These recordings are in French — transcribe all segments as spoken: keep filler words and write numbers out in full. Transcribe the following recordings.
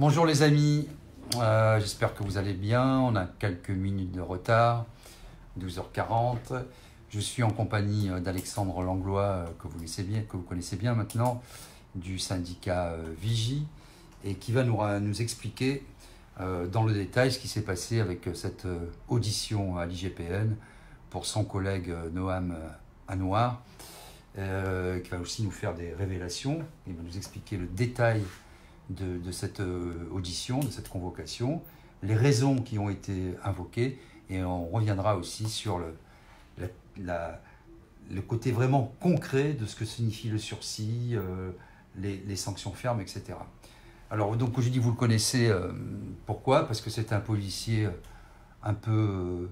Bonjour les amis, euh, j'espère que vous allez bien. On a quelques minutes de retard, douze heures quarante. Je suis en compagnie d'Alexandre Langlois, que vous connaissez bien, que vous connaissez bien maintenant, du syndicat Vigie, et qui va nous, nous expliquer euh, dans le détail ce qui s'est passé avec cette audition à l'I G P N pour son collègue Noam Anouar, euh, qui va aussi nous faire des révélations. Il va nous expliquer le détail De, de cette audition, de cette convocation, les raisons qui ont été invoquées, et on reviendra aussi sur le, la, la, le côté vraiment concret de ce que signifie le sursis, euh, les, les sanctions fermes, et cetera. Alors, donc, je dis vous le connaissez, euh, pourquoi? Parce que c'est un policier un peu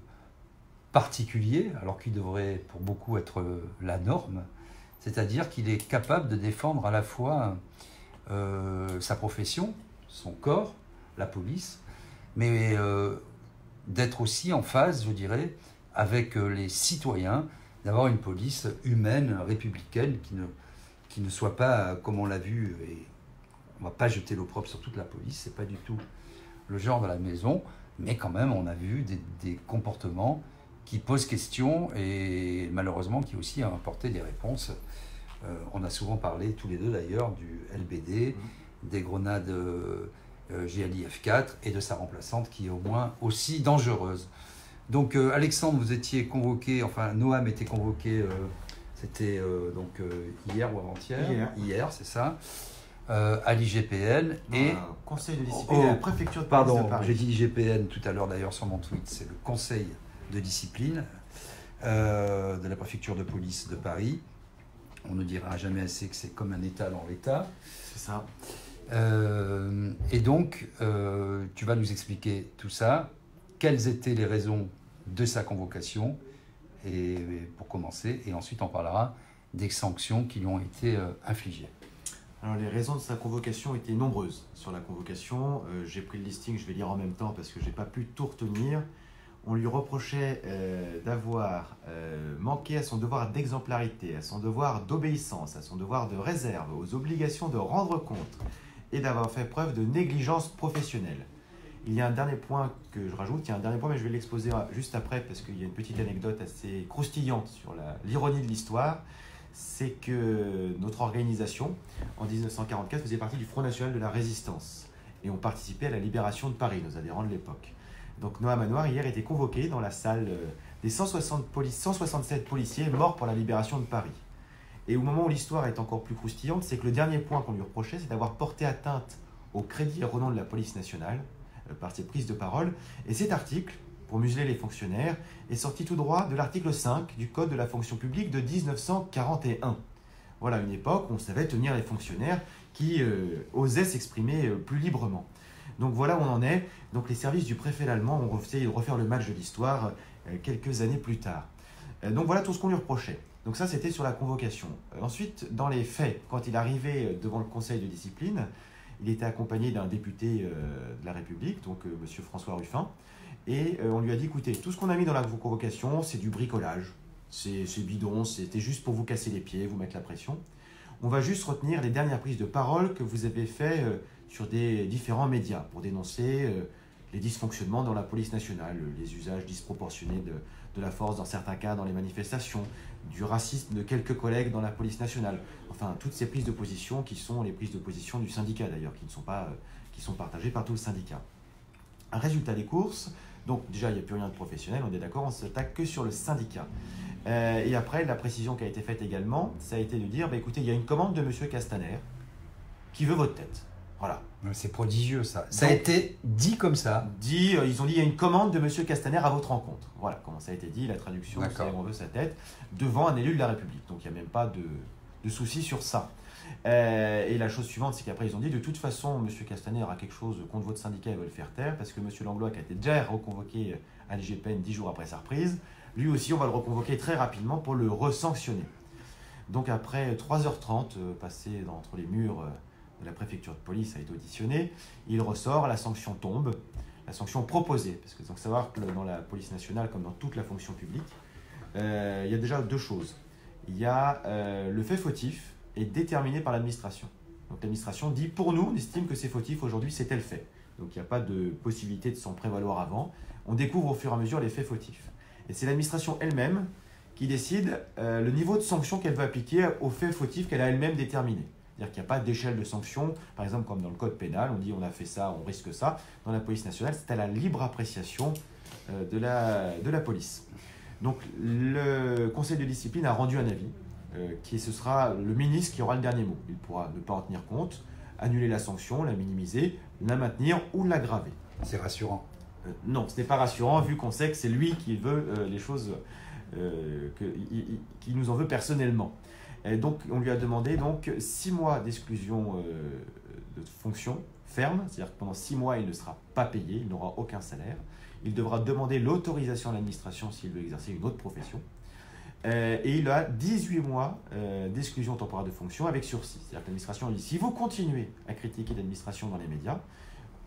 particulier, alors qu'il devrait pour beaucoup être la norme, c'est-à-dire qu'il est capable de défendre à la fois Euh, sa profession, son corps, la police, mais euh, d'être aussi en phase, je dirais, avec les citoyens, d'avoir une police humaine, républicaine, qui ne, qui ne soit pas, comme on l'a vu, et on ne va pas jeter l'opprobre sur toute la police, c'est pas du tout le genre de la maison, mais quand même, on a vu des, des comportements qui posent question et malheureusement qui aussi ont apporté des réponses. Euh, on a souvent parlé, tous les deux d'ailleurs, du L B D, mmh. des grenades euh, G L I F quatre et de sa remplaçante qui est au moins aussi dangereuse. Donc euh, Alexandre, vous étiez convoqué, enfin Noam était convoqué, euh, c'était euh, donc euh, hier ou avant-hier, Hier, hier c'est ça, euh, à l'I G P N et... Euh, Conseil de discipline, oh, la Préfecture de police de Paris. Pardon, j'ai dit I G P N tout à l'heure d'ailleurs sur mon tweet, c'est le Conseil de discipline euh, de la Préfecture de police de Paris. On ne dira jamais assez que c'est comme un État dans l'État. C'est ça. Euh, et donc, euh, tu vas nous expliquer tout ça. Quelles étaient les raisons de sa convocation et, et pour commencer, et ensuite on parlera des sanctions qui lui ont été euh, infligées. Alors, les raisons de sa convocation étaient nombreuses sur la convocation. Euh, j'ai pris le listing, je vais lire en même temps parce que je n'ai pas pu tout retenir. On lui reprochait euh, d'avoir euh, manqué à son devoir d'exemplarité, à son devoir d'obéissance, à son devoir de réserve, aux obligations de rendre compte et d'avoir fait preuve de négligence professionnelle. Il y a un dernier point que je rajoute, il y a un dernier point mais je vais l'exposer juste après parce qu'il y a une petite anecdote assez croustillante sur l'ironie de l'histoire. C'est que notre organisation, en mille neuf cent quarante-quatre, faisait partie du Front National de la Résistance et on participait à la libération de Paris, nos adhérents de l'époque. Donc Noam Anouar hier était convoqué dans la salle des cent soixante-sept policiers morts pour la libération de Paris. Et au moment où l'histoire est encore plus croustillante, c'est que le dernier point qu'on lui reprochait, c'est d'avoir porté atteinte au crédit et au nom de la police nationale euh, par ses prises de parole. Et cet article, pour museler les fonctionnaires, est sorti tout droit de l'article cinq du Code de la fonction publique de mille neuf cent quarante et un. Voilà une époque où on savait tenir les fonctionnaires qui euh, osaient s'exprimer euh, plus librement. Donc voilà où on en est. Donc les services du préfet Lallement ont essayé de refaire le match de l'histoire euh, quelques années plus tard. Euh, donc voilà tout ce qu'on lui reprochait. Donc ça c'était sur la convocation. Euh, ensuite dans les faits, quand il arrivait devant le conseil de discipline, il était accompagné d'un député euh, de la République, donc euh, monsieur François Ruffin, et euh, on lui a dit écoutez, tout ce qu'on a mis dans la convocation c'est du bricolage, c'est bidon, c'était juste pour vous casser les pieds, vous mettre la pression. On va juste retenir les dernières prises de parole que vous avez faites euh, sur des différents médias pour dénoncer euh, les dysfonctionnements dans la police nationale, les usages disproportionnés de, de la force dans certains cas dans les manifestations, du racisme de quelques collègues dans la police nationale. Enfin, toutes ces prises de position qui sont les prises de position du syndicat d'ailleurs, qui ne sont pas, euh, qui sont partagées par tout le syndicat. Un résultat des courses, donc déjà il n'y a plus rien de professionnel, on est d'accord, on ne s'attaque que sur le syndicat. Euh, et après, la précision qui a été faite également, ça a été de dire, bah, écoutez, il y a une commande de monsieur Castaner qui veut votre tête. Voilà. C'est prodigieux ça. Ça donc, a été dit comme ça. Dit, euh, ils ont dit il y a une commande de monsieur Castaner à votre rencontre. Voilà comment ça a été dit, la traduction, c'est on veut sa tête, devant un élu de la République. Donc il n'y a même pas de, de souci sur ça. Euh, et la chose suivante, c'est qu'après ils ont dit de toute façon monsieur Castaner a quelque chose contre votre syndicat et veut le faire taire parce que monsieur Langlois qui a été déjà reconvoqué à l'I G P N dix jours après sa reprise, lui aussi on va le reconvoquer très rapidement pour le resanctionner. Donc après trois heures trente euh, passées dans, entre les murs... Euh, la préfecture de police a été auditionnée, il ressort, la sanction tombe, la sanction proposée, parce que donc savoir que dans la police nationale, comme dans toute la fonction publique, euh, il y a déjà deux choses. Il y a euh, le fait fautif est déterminé par l'administration. Donc l'administration dit, pour nous, on estime que c'est fautif aujourd'hui, c'est tel fait. Donc il n'y a pas de possibilité de s'en prévaloir avant. On découvre au fur et à mesure les faits fautifs. Et c'est l'administration elle-même qui décide euh, le niveau de sanction qu'elle va appliquer aux faits fautifs qu'elle a elle-même déterminés. C'est-à-dire qu'il n'y a pas d'échelle de sanction. Par exemple, comme dans le code pénal, on dit on a fait ça, on risque ça. Dans la police nationale, c'est à la libre appréciation euh, de, la, de la police. Donc le Conseil de discipline a rendu un avis, euh, qui ce sera le ministre qui aura le dernier mot. Il pourra ne pas en tenir compte, annuler la sanction, la minimiser, la maintenir ou l'aggraver. C'est rassurant. Euh, non, ce n'est pas rassurant vu qu'on sait que c'est lui qui veut euh, les choses, euh, que, il, il, qui nous en veut personnellement. Et donc, on lui a demandé donc, six mois d'exclusion euh, de fonction ferme, c'est-à-dire que pendant six mois, il ne sera pas payé, il n'aura aucun salaire. Il devra demander l'autorisation à l'administration s'il veut exercer une autre profession. Euh, et il a dix-huit mois euh, d'exclusion temporaire de fonction avec sursis. C'est-à-dire que l'administration dit, si vous continuez à critiquer l'administration dans les médias,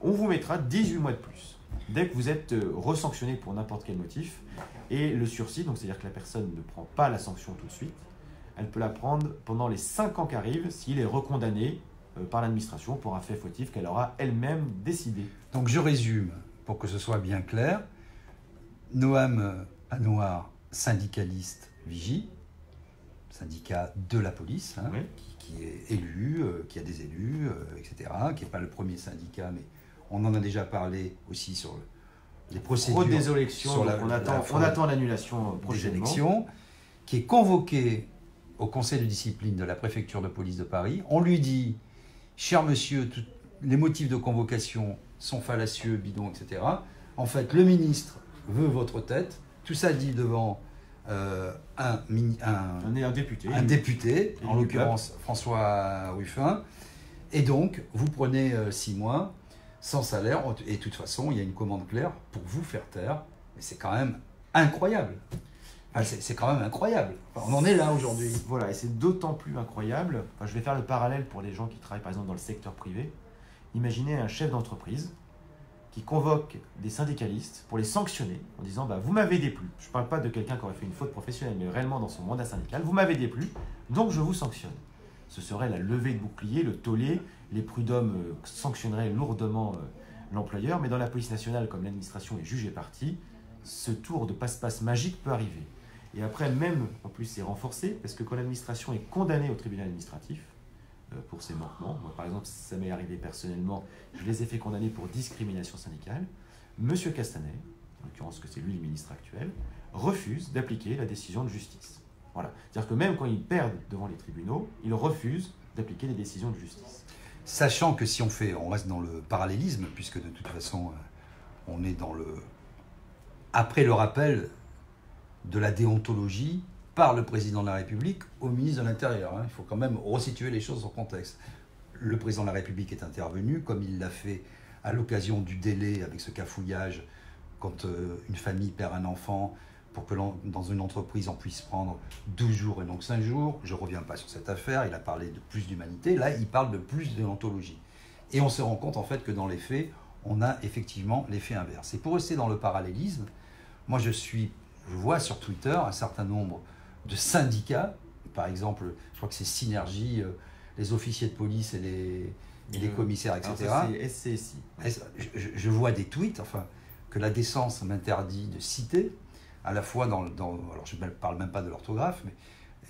on vous mettra dix-huit mois de plus. Dès que vous êtes resanctionné pour n'importe quel motif, et le sursis, donc c'est-à-dire que la personne ne prend pas la sanction tout de suite, elle peut la prendre pendant les cinq ans qui arrivent s'il est recondamné par l'administration pour un fait fautif qu'elle aura elle-même décidé. Donc je résume, pour que ce soit bien clair, Noam Anouar, syndicaliste Vigie, syndicat de la police, hein, oui. qui, qui est élu, euh, qui a des élus, euh, et cetera, qui n'est pas le premier syndicat, mais on en a déjà parlé aussi sur le, les procédures. Fraude des élections, sur la, on, la, attend, la on attend l'annulation prochainement. Élections, qui est convoqué au Conseil de discipline de la Préfecture de police de Paris. On lui dit, cher monsieur, tout, les motifs de convocation sont fallacieux, bidons, et cetera. En fait, le ministre veut votre tête. Tout ça dit devant euh, un, un, un, un député, un député en l'occurrence François Ruffin. Et donc, vous prenez euh, six mois sans salaire. Et de toute façon, il y a une commande claire pour vous faire taire. Mais c'est quand même incroyable. Ah, c'est quand même incroyable. Enfin, on en est là aujourd'hui. Voilà, et c'est d'autant plus incroyable. Enfin, je vais faire le parallèle pour les gens qui travaillent, par exemple, dans le secteur privé. Imaginez un chef d'entreprise qui convoque des syndicalistes pour les sanctionner en disant bah, « vous m'avez déplu ». Je ne parle pas de quelqu'un qui aurait fait une faute professionnelle, mais réellement dans son mandat syndical. « Vous m'avez déplu, donc je vous sanctionne ». Ce serait la levée de bouclier, le tollé. Les prud'hommes euh, sanctionneraient lourdement euh, l'employeur. Mais dans la police nationale, comme l'administration est juge et partie, ce tour de passe-passe magique peut arriver. Et après, même, en plus, c'est renforcé, parce que quand l'administration est condamnée au tribunal administratif euh, pour ses manquements, moi, par exemple, ça m'est arrivé personnellement, je les ai fait condamner pour discrimination syndicale, Monsieur Castaner, en l'occurrence que c'est lui le ministre actuel, refuse d'appliquer la décision de justice. Voilà. C'est-à-dire que même quand ils perdent devant les tribunaux, ils refusent d'appliquer les décisions de justice. Sachant que si on fait, on reste dans le parallélisme, puisque de toute façon, on est dans le... Après le rappel de la déontologie par le président de la République au ministre de l'Intérieur. Il faut quand même resituer les choses en contexte. Le président de la République est intervenu, comme il l'a fait à l'occasion du délai avec ce cafouillage, quand une famille perd un enfant, pour que dans une entreprise on puisse prendre douze jours et non cinq jours. Je ne reviens pas sur cette affaire, il a parlé de plus d'humanité, là il parle de plus de déontologie. Et on se rend compte en fait que dans les faits, on a effectivement l'effet inverse. Et pour rester dans le parallélisme, moi je suis... Je vois sur Twitter un certain nombre de syndicats, par exemple, je crois que c'est Synergie, euh, les officiers de police et les, et les commissaires, et cetera. C'est S C S I. Je, je vois des tweets, enfin, que la décence m'interdit de citer, à la fois dans, dans alors je ne parle même pas de l'orthographe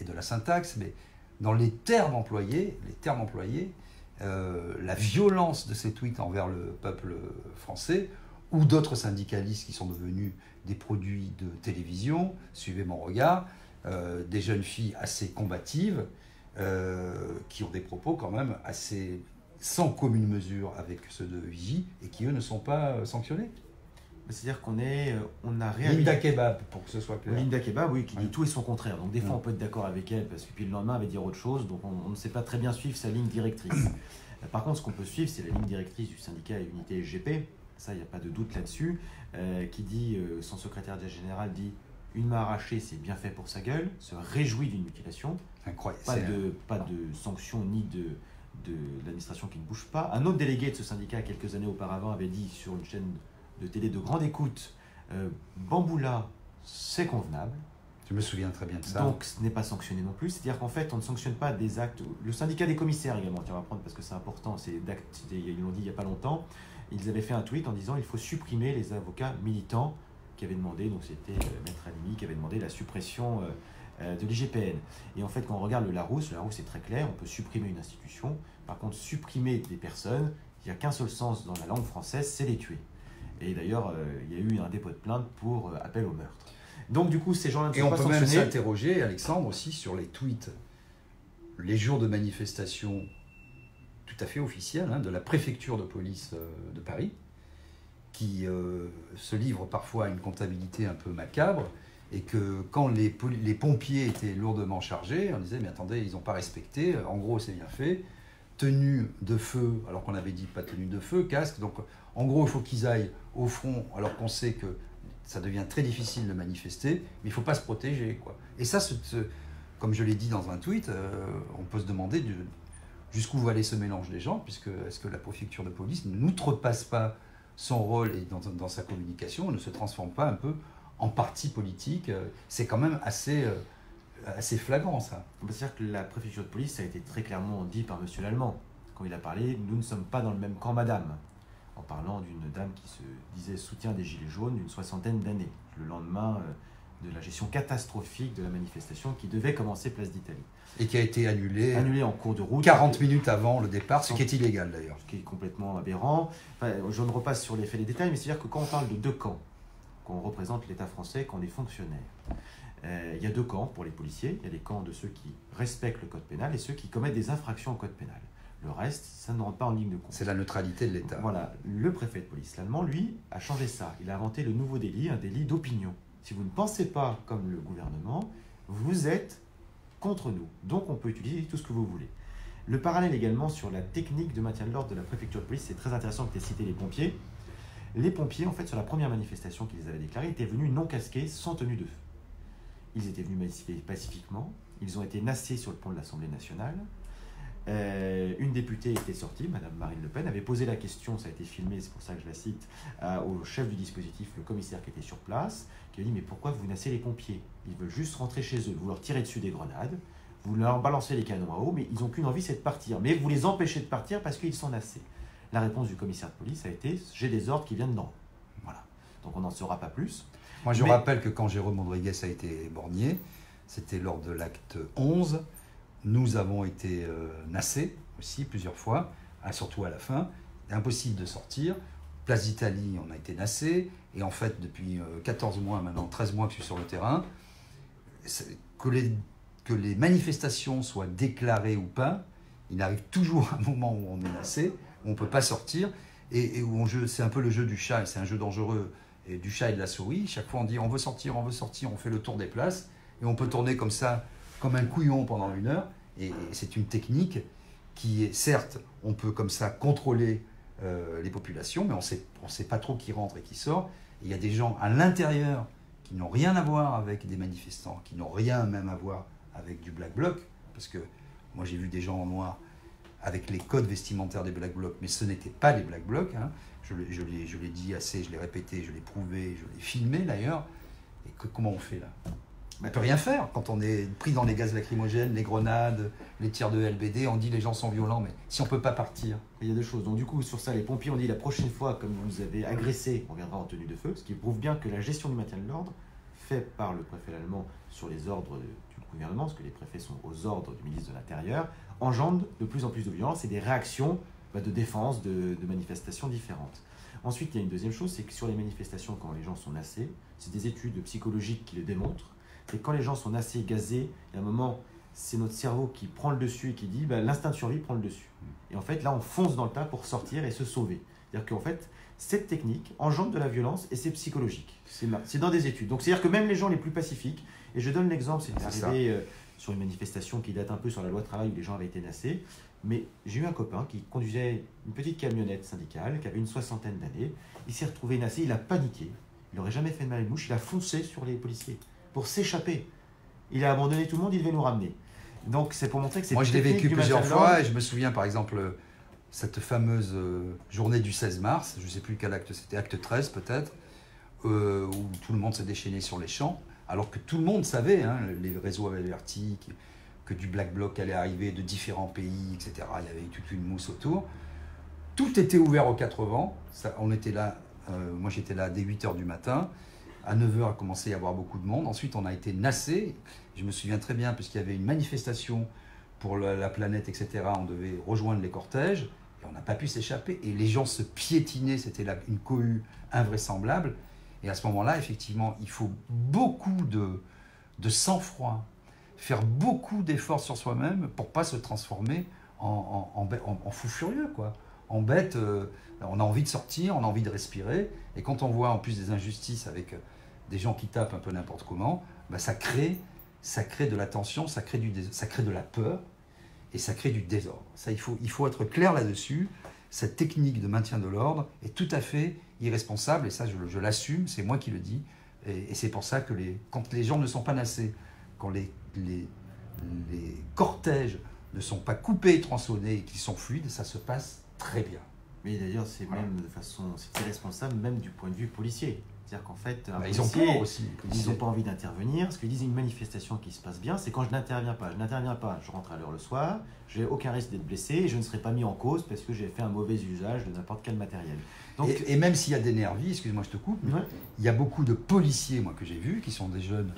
et de la syntaxe, mais dans les termes employés, les termes employés, euh, la violence de ces tweets envers le peuple français, ou d'autres syndicalistes qui sont devenus des produits de télévision, suivez mon regard, euh, des jeunes filles assez combatives, euh, qui ont des propos quand même assez sans commune mesure avec ceux de Vigie, et qui eux ne sont pas sanctionnés. C'est-à-dire qu'on est, on a réagi... Linda Kebbab, pour que ce soit clair. Linda Kebbab, oui, qui dit oui. Tout et son contraire. Donc des fois, oui. On peut être d'accord avec elle, parce que puis le lendemain, elle va dire autre chose, donc on, on ne sait pas très bien suivre sa ligne directrice. Par contre, ce qu'on peut suivre, c'est la ligne directrice du syndicat et unité S G P, ça, il n'y a pas de doute là-dessus, euh, qui dit, euh, son secrétaire général dit « une main arrachée, c'est bien fait pour sa gueule », se réjouit d'une mutilation, incroyable. Pas de, pas de sanction ni de, de, de l'administration qui ne bouge pas. Un autre délégué de ce syndicat, quelques années auparavant, avait dit sur une chaîne de télé de grande écoute euh, « Bamboula, c'est convenable ». Je me souviens très bien de ça. Donc ce n'est pas sanctionné non plus, c'est-à-dire qu'en fait on ne sanctionne pas des actes... Le syndicat des commissaires également, tiens, on va prendre parce que c'est important, c'est d'actes, ils l'ont dit il n'y a pas longtemps, ils avaient fait un tweet en disant il faut supprimer les avocats militants qui avaient demandé, donc c'était euh, Maître Animi qui avait demandé la suppression euh, euh, de l'I G P N. Et en fait quand on regarde le Larousse, le Larousse est très clair, on peut supprimer une institution, par contre supprimer des personnes, il n'y a qu'un seul sens dans la langue française, c'est les tuer. Et d'ailleurs euh, il y a eu un dépôt de plainte pour euh, appel au meurtre. Donc du coup, ces gens-là ne sont pas sanctionnés. Et on peut même s'interroger, Alexandre, aussi sur les tweets, les jours de manifestation tout à fait officiels hein, de la préfecture de police de Paris, qui euh, se livre parfois à une comptabilité un peu macabre, et que quand les, les pompiers étaient lourdement chargés, on disait mais attendez, ils n'ont pas respecté, en gros c'est bien fait, tenue de feu, alors qu'on avait dit pas tenue de feu, casque, donc en gros il faut qu'ils aillent au front, alors qu'on sait que ça devient très difficile de manifester, mais il ne faut pas se protéger, quoi. Et ça, ce, ce, comme je l'ai dit dans un tweet, euh, on peut se demander jusqu'où va aller ce mélange des gens, puisque est-ce que la préfecture de police n'outrepasse pas son rôle et dans, dans sa communication, ne se transforme pas un peu en parti politique? C'est quand même assez, euh, assez flagrant, ça. C'est-à-dire que la préfecture de police, ça a été très clairement dit par M. Lallement. Quand il a parlé, nous ne sommes pas dans le même camp, madame, en parlant d'une dame qui se disait soutien des Gilets jaunes d'une soixantaine d'années, le lendemain de la gestion catastrophique de la manifestation qui devait commencer Place d'Italie. Et qui a été annulée, annulée en cours de route. quarante minutes avant le départ, ce qui est illégal d'ailleurs. Ce qui est complètement aberrant. Enfin, je ne repasse sur les faits et les détails, mais c'est-à-dire que quand on parle de deux camps, qu'on représente l'État français, qu'on est fonctionnaire, euh, il y a deux camps pour les policiers. Il y a les camps de ceux qui respectent le code pénal et ceux qui commettent des infractions au code pénal. Le reste, ça ne rentre pas en ligne de compte. C'est la neutralité de l'État. Voilà. Le préfet de police, l'allemand, lui, a changé ça. Il a inventé le nouveau délit, un délit d'opinion. Si vous ne pensez pas comme le gouvernement, vous êtes contre nous. Donc, on peut utiliser tout ce que vous voulez. Le parallèle également sur la technique de maintien de l'ordre de la préfecture de police, c'est très intéressant que tu aies cité les pompiers. Les pompiers, en fait, sur la première manifestation qu'ils avaient déclarée, étaient venus non casqués, sans tenue de feu. Ils étaient venus pacifiquement. Ils ont été nassés sur le pont de l'Assemblée nationale. Euh, une députée était sortie, Madame Marine Le Pen, avait posé la question, ça a été filmé, c'est pour ça que je la cite, euh, au chef du dispositif, le commissaire qui était sur place, qui a dit « Mais pourquoi vous nassez les pompiers? Ils veulent juste rentrer chez eux, vous leur tirez dessus des grenades, vous leur balancez les canons à eau, mais ils n'ont qu'une envie, c'est de partir. Mais vous les empêchez de partir parce qu'ils sont nassés. » La réponse du commissaire de police a été « J'ai des ordres qui viennent d'en haut. » Voilà. Donc on n'en saura pas plus. Moi je mais... rappelle que quand Jérôme Rodriguez a été borgné, c'était lors de l'acte onze, nous avons été euh, nassés aussi plusieurs fois, surtout à la fin. Impossible de sortir. Place d'Italie, on a été nassés. Et en fait, depuis euh, quatorze mois, maintenant treize mois que je suis sur le terrain, que les, que les manifestations soient déclarées ou pas, il arrive toujours un moment où on est nassé, où on ne peut pas sortir. Et, et où on joue, c'est un peu le jeu du chat, et c'est un jeu dangereux, et du chat et de la souris. Chaque fois, on dit on veut sortir, on veut sortir, on fait le tour des places. Et on peut tourner comme ça, comme un couillon pendant une heure. Et c'est une technique qui est, certes, on peut comme ça contrôler euh, les populations, mais on sait, on sait pas trop qui rentre et qui sort. Et il y a des gens à l'intérieur qui n'ont rien à voir avec des manifestants, qui n'ont rien même à voir avec du Black Bloc, parce que moi j'ai vu des gens en noir avec les codes vestimentaires des Black Blocs, mais ce n'étaient pas les Black Blocs. Hein. Je l'ai dit assez, je l'ai répété, je l'ai prouvé, je l'ai filmé d'ailleurs. Et que, comment on fait là? On ne peut rien faire quand on est pris dans les gaz lacrymogènes, les grenades, les tirs de L B D. On dit les gens sont violents, mais si on ne peut pas partir. Il y a deux choses. Donc du coup, sur ça, les pompiers ont dit la prochaine fois, comme vous avez agressé, on viendra en tenue de feu. Ce qui prouve bien que la gestion du maintien de l'ordre, faite par le préfet allemand sur les ordres du gouvernement, parce que les préfets sont aux ordres du ministre de l'Intérieur, engendre de plus en plus de violence et des réactions bah, de défense, de, de manifestations différentes. Ensuite, il y a une deuxième chose, c'est que sur les manifestations, quand les gens sont nassés, c'est des études psychologiques qui le démontrent. Et quand les gens sont assez gazés, à un moment, c'est notre cerveau qui prend le dessus et qui dit bah, l'instinct de survie prend le dessus. Et en fait, là, on fonce dans le tas pour sortir et se sauver. C'est-à-dire qu'en fait, cette technique engendre de la violence et c'est psychologique. C'est dans des études. Donc, c'est-à-dire que même les gens les plus pacifiques, et je donne l'exemple, c'est arrivé euh, sur une manifestation qui date un peu sur la loi travail où les gens avaient été nassés, mais j'ai eu un copain qui conduisait une petite camionnette syndicale qui avait une soixantaine d'années. Il s'est retrouvé nassé, il a paniqué. Il n'aurait jamais fait de mal à une mouche, il a foncé sur les policiers pour s'échapper. Il a abandonné tout le monde, il devait nous ramener. Donc c'est pour montrer que c'est... Moi je l'ai vécu plusieurs fois et je me souviens par exemple cette fameuse journée du seize mars, je ne sais plus quel acte c'était, acte treize peut-être, euh, où tout le monde s'est déchaîné sur les champs. alors que tout le monde savait, hein, les réseaux avaient averti que du Black Bloc allait arriver de différents pays, et cetera. Il y avait toute une mousse autour. Tout était ouvert aux quatre vents. Ça, on était là, euh, moi j'étais là dès huit heures du matin. À neuf heures, a commencé à y avoir beaucoup de monde. Ensuite, on a été nassé. Je me souviens très bien, puisqu'il y avait une manifestation pour la, la planète, et cetera. On devait rejoindre les cortèges. Et on n'a pas pu s'échapper. Et les gens se piétinaient. C'était une cohue invraisemblable. Et à ce moment-là, effectivement, il faut beaucoup de, de sang-froid, faire beaucoup d'efforts sur soi-même pour ne pas se transformer en, en, en, en fou furieux, quoi. En bête. Euh, on a envie de sortir, on a envie de respirer. Et quand on voit en plus des injustices avec des gens qui tapent un peu n'importe comment, bah ça crée, ça crée de la tension, ça crée, du désordre, ça crée de la peur et ça crée du désordre. Ça, il faut, il faut être clair là-dessus. Cette technique de maintien de l'ordre est tout à fait irresponsable et ça, je, je l'assume, c'est moi qui le dis. Et, et c'est pour ça que les, quand les gens ne sont pas nassés, quand les, les, les cortèges ne sont pas coupés, tronçonnés et qu'ils sont fluides, ça se passe très bien. Mais d'ailleurs, c'est voilà. même de façon, c'est irresponsable même du point de vue policier. C'est-à-dire qu'en fait, bah, ils ont peur aussi. Ils n'ont pas envie d'intervenir. Ce qu'ils disent, une manifestation qui se passe bien, c'est quand je n'interviens pas. Je n'interviens pas, je rentre à l'heure le soir, j'ai aucun risque d'être blessé et je ne serai pas mis en cause parce que j'ai fait un mauvais usage de n'importe quel matériel. Donc, et, et même s'il y a des nervis, excuse-moi, je te coupe, mais ouais. il y a beaucoup de policiers, moi, que j'ai vus, qui sont des jeunes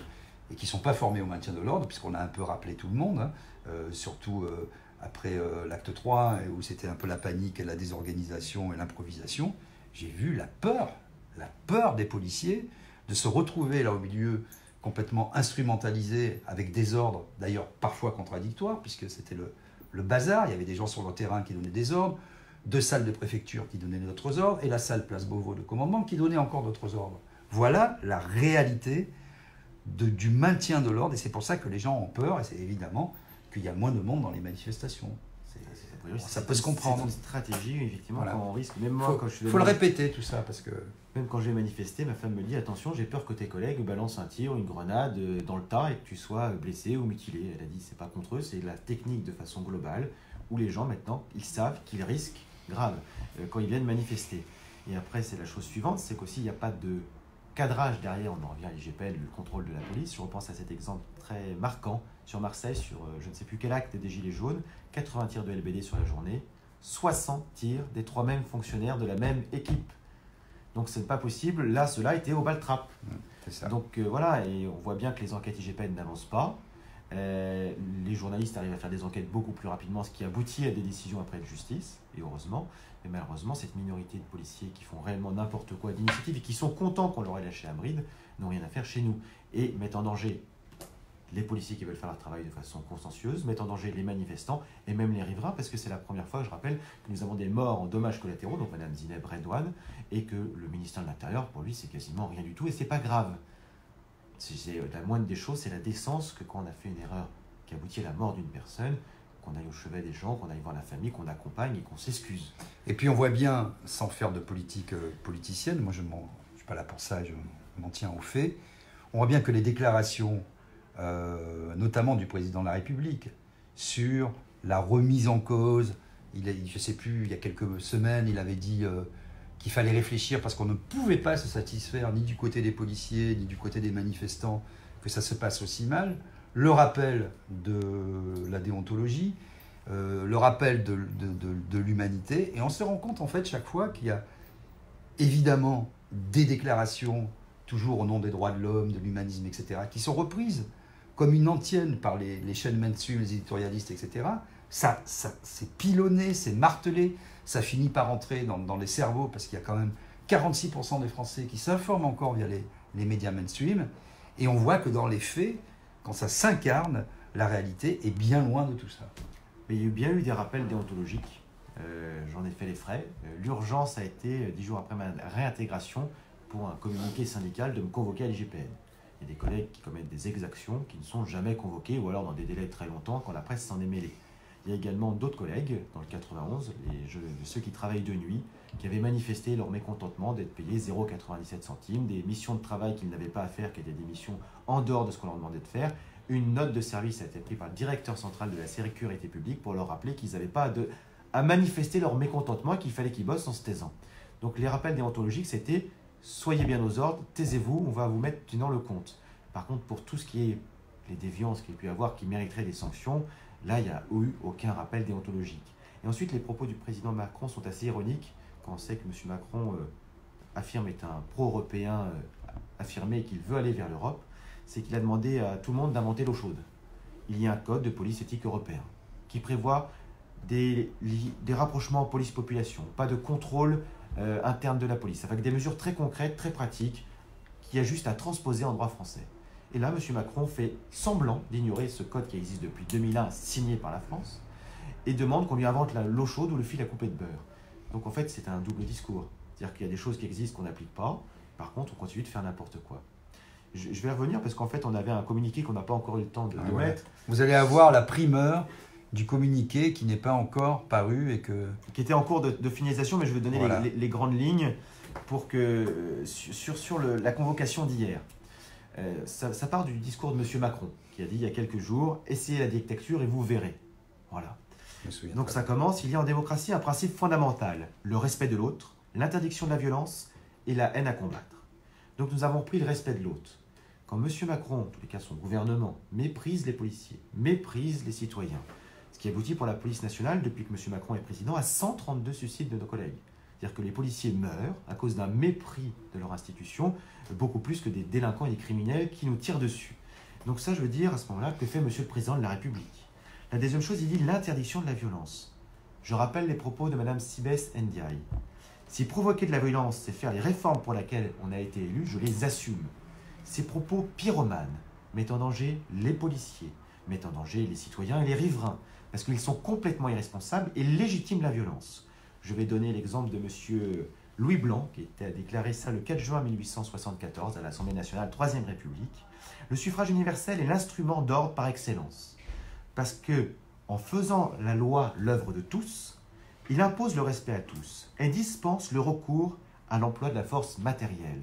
et qui ne sont pas formés au maintien de l'ordre, puisqu'on a un peu rappelé tout le monde, hein, euh, surtout euh, après euh, l'acte trois, où c'était un peu la panique et la désorganisation et l'improvisation. J'ai vu la peur. La peur des policiers de se retrouver là au milieu complètement instrumentalisé avec des ordres, d'ailleurs parfois contradictoires, puisque c'était le, le bazar. Il y avait des gens sur le terrain qui donnaient des ordres, deux salles de préfecture qui donnaient d'autres ordres, et la salle Place Beauvau de commandement qui donnait encore d'autres ordres. Voilà la réalité de, du maintien de l'ordre, et c'est pour ça que les gens ont peur, et c'est évidemment qu'il y a moins de monde dans les manifestations. Ça peut se comprendre. C'est une stratégie, effectivement, voilà. quand on risque. Même moi, faut, quand je suis faut le répéter, tout ça, parce que... Même quand j'ai manifesté, ma femme me dit « Attention, j'ai peur que tes collègues balancent un tir, une grenade dans le tas et que tu sois blessé ou mutilé. » Elle a dit « C'est pas contre eux, c'est la technique de façon globale où les gens, maintenant, ils savent qu'ils risquent grave quand ils viennent manifester. » Et après, c'est la chose suivante, c'est qu'aussi, il n'y a pas de cadrage derrière. On en revient à l'I G P N, le contrôle de la police. Je repense à cet exemple très marquant sur Marseille, sur je ne sais plus quel acte des Gilets jaunes, quatre-vingts tirs de L B D sur la journée, soixante tirs des trois mêmes fonctionnaires de la même équipe. Donc ce n'est pas possible, là cela était au bal-trap. Mmh, donc euh, voilà, et on voit bien que les enquêtes I G P N n'avancent pas, euh, les journalistes arrivent à faire des enquêtes beaucoup plus rapidement, ce qui aboutit à des décisions après de justice, et heureusement, mais malheureusement cette minorité de policiers qui font réellement n'importe quoi d'initiative et qui sont contents qu'on leur ait lâché à bride, n'ont rien à faire chez nous, et mettent en danger les policiers qui veulent faire leur travail de façon consciencieuse, mettent en danger les manifestants et même les riverains, parce que c'est la première fois, je rappelle, que nous avons des morts en dommages collatéraux, donc Madame Zineb Redouane, et que le ministère de l'Intérieur, pour lui, c'est quasiment rien du tout, et c'est pas grave. C'est la moindre des choses, c'est la décence que quand on a fait une erreur qui aboutit à la mort d'une personne, qu'on aille au chevet des gens, qu'on aille voir la famille, qu'on accompagne et qu'on s'excuse. Et puis on voit bien, sans faire de politique euh, politicienne, moi je ne suis pas là pour ça, je m'en tiens aux faits, on voit bien que les déclarations Euh, notamment du président de la République, sur la remise en cause. Il a, je ne sais plus, il y a quelques semaines, il avait dit euh, qu'il fallait réfléchir parce qu'on ne pouvait pas se satisfaire ni du côté des policiers, ni du côté des manifestants, que ça se passe aussi mal. Le rappel de la déontologie, euh, le rappel de, de, de, de l'humanité. Et on se rend compte, en fait, chaque fois qu'il y a évidemment des déclarations, toujours au nom des droits de l'homme, de l'humanisme, et cetera, qui sont reprises comme une antienne par les, les chaînes mainstream, les éditorialistes, et cetera, ça, ça c'est pilonné, c'est martelé, ça finit par entrer dans, dans les cerveaux, parce qu'il y a quand même quarante-six pour cent des Français qui s'informent encore via les, les médias mainstream, et on voit que dans les faits, quand ça s'incarne, la réalité est bien loin de tout ça. Mais il y a bien eu des rappels déontologiques, euh, j'en ai fait les frais, l'urgence a été, dix jours après ma réintégration, pour un communiqué syndical, de me convoquer à l'I G P N. Il y a des collègues qui commettent des exactions qui ne sont jamais convoqués ou alors dans des délais très longtemps quand la presse s'en est mêlée. Il y a également d'autres collègues, dans le quatre-vingt-onze, les jeux, ceux qui travaillent de nuit, qui avaient manifesté leur mécontentement d'être payés zéro virgule quatre-vingt-dix-sept centimes, des missions de travail qu'ils n'avaient pas à faire, qui étaient des missions en dehors de ce qu'on leur demandait de faire. Une note de service a été prise par le directeur central de la sécurité publique pour leur rappeler qu'ils n'avaient pas de, à manifester leur mécontentement et qu'il fallait qu'ils bossent en se taisant. Donc les rappels déontologiques, c'était « Soyez bien aux ordres, taisez-vous, on va vous mettre dans le compte. » Par contre, pour tout ce qui est les déviances qu'il y a pu y avoir, qui mériteraient des sanctions, là, il n'y a eu aucun rappel déontologique. Et ensuite, les propos du président Macron sont assez ironiques, quand on sait que M. Macron euh, affirme être un pro-européen euh, affirmé qu'il veut aller vers l'Europe, c'est qu'il a demandé à tout le monde d'inventer l'eau chaude. Il y a un code de police éthique européen qui prévoit des, des rapprochements police-population, pas de contrôle euh, interne de la police, avec des mesures très concrètes, très pratiques, qu'il y a juste à transposer en droit français. Et là, M. Macron fait semblant d'ignorer ce code qui existe depuis deux mille un, signé par la France, et demande qu'on lui invente l'eau chaude ou le fil à couper de beurre. Donc en fait, c'est un double discours. C'est-à-dire qu'il y a des choses qui existent qu'on n'applique pas, par contre, on continue de faire n'importe quoi. Je, je vais revenir parce qu'en fait, on avait un communiqué qu'on n'a pas encore eu le temps de, ah, de ouais. mettre. Vous allez avoir la primeur du communiqué qui n'est pas encore paru et que... Qui était en cours de, de finalisation, mais je vais donner voilà. les, les, les grandes lignes pour que, sur, sur le, la convocation d'hier. Euh, ça, ça part du discours de M. Macron, qui a dit il y a quelques jours, essayez la dictature et vous verrez. Voilà. Donc ça commence, il y a en démocratie un principe fondamental, le respect de l'autre, l'interdiction de la violence et la haine à combattre. Donc nous avons pris le respect de l'autre. Quand M. Macron, en tous les cas son gouvernement, méprise les policiers, méprise les citoyens, ce qui aboutit pour la police nationale, depuis que M. Macron est président, à cent trente-deux suicides de nos collègues. C'est-à-dire que les policiers meurent à cause d'un mépris de leur institution, beaucoup plus que des délinquants et des criminels qui nous tirent dessus. Donc ça, je veux dire, à ce moment-là, que fait M. le Président de la République? La deuxième chose, il dit l'interdiction de la violence. Je rappelle les propos de Mme Sibès Ndiaye. Si provoquer de la violence, c'est faire les réformes pour lesquelles on a été élu, je les assume. Ces propos pyromanes mettent en danger les policiers, mettent en danger les citoyens et les riverains, parce qu'ils sont complètement irresponsables et légitiment la violence. Je vais donner l'exemple de M. Louis Blanc, qui a déclaré ça le quatre juin mille huit cent soixante-quatorze à l'Assemblée nationale, troisième République. Le suffrage universel est l'instrument d'ordre par excellence. Parce que, en faisant la loi l'œuvre de tous, il impose le respect à tous et dispense le recours à l'emploi de la force matérielle.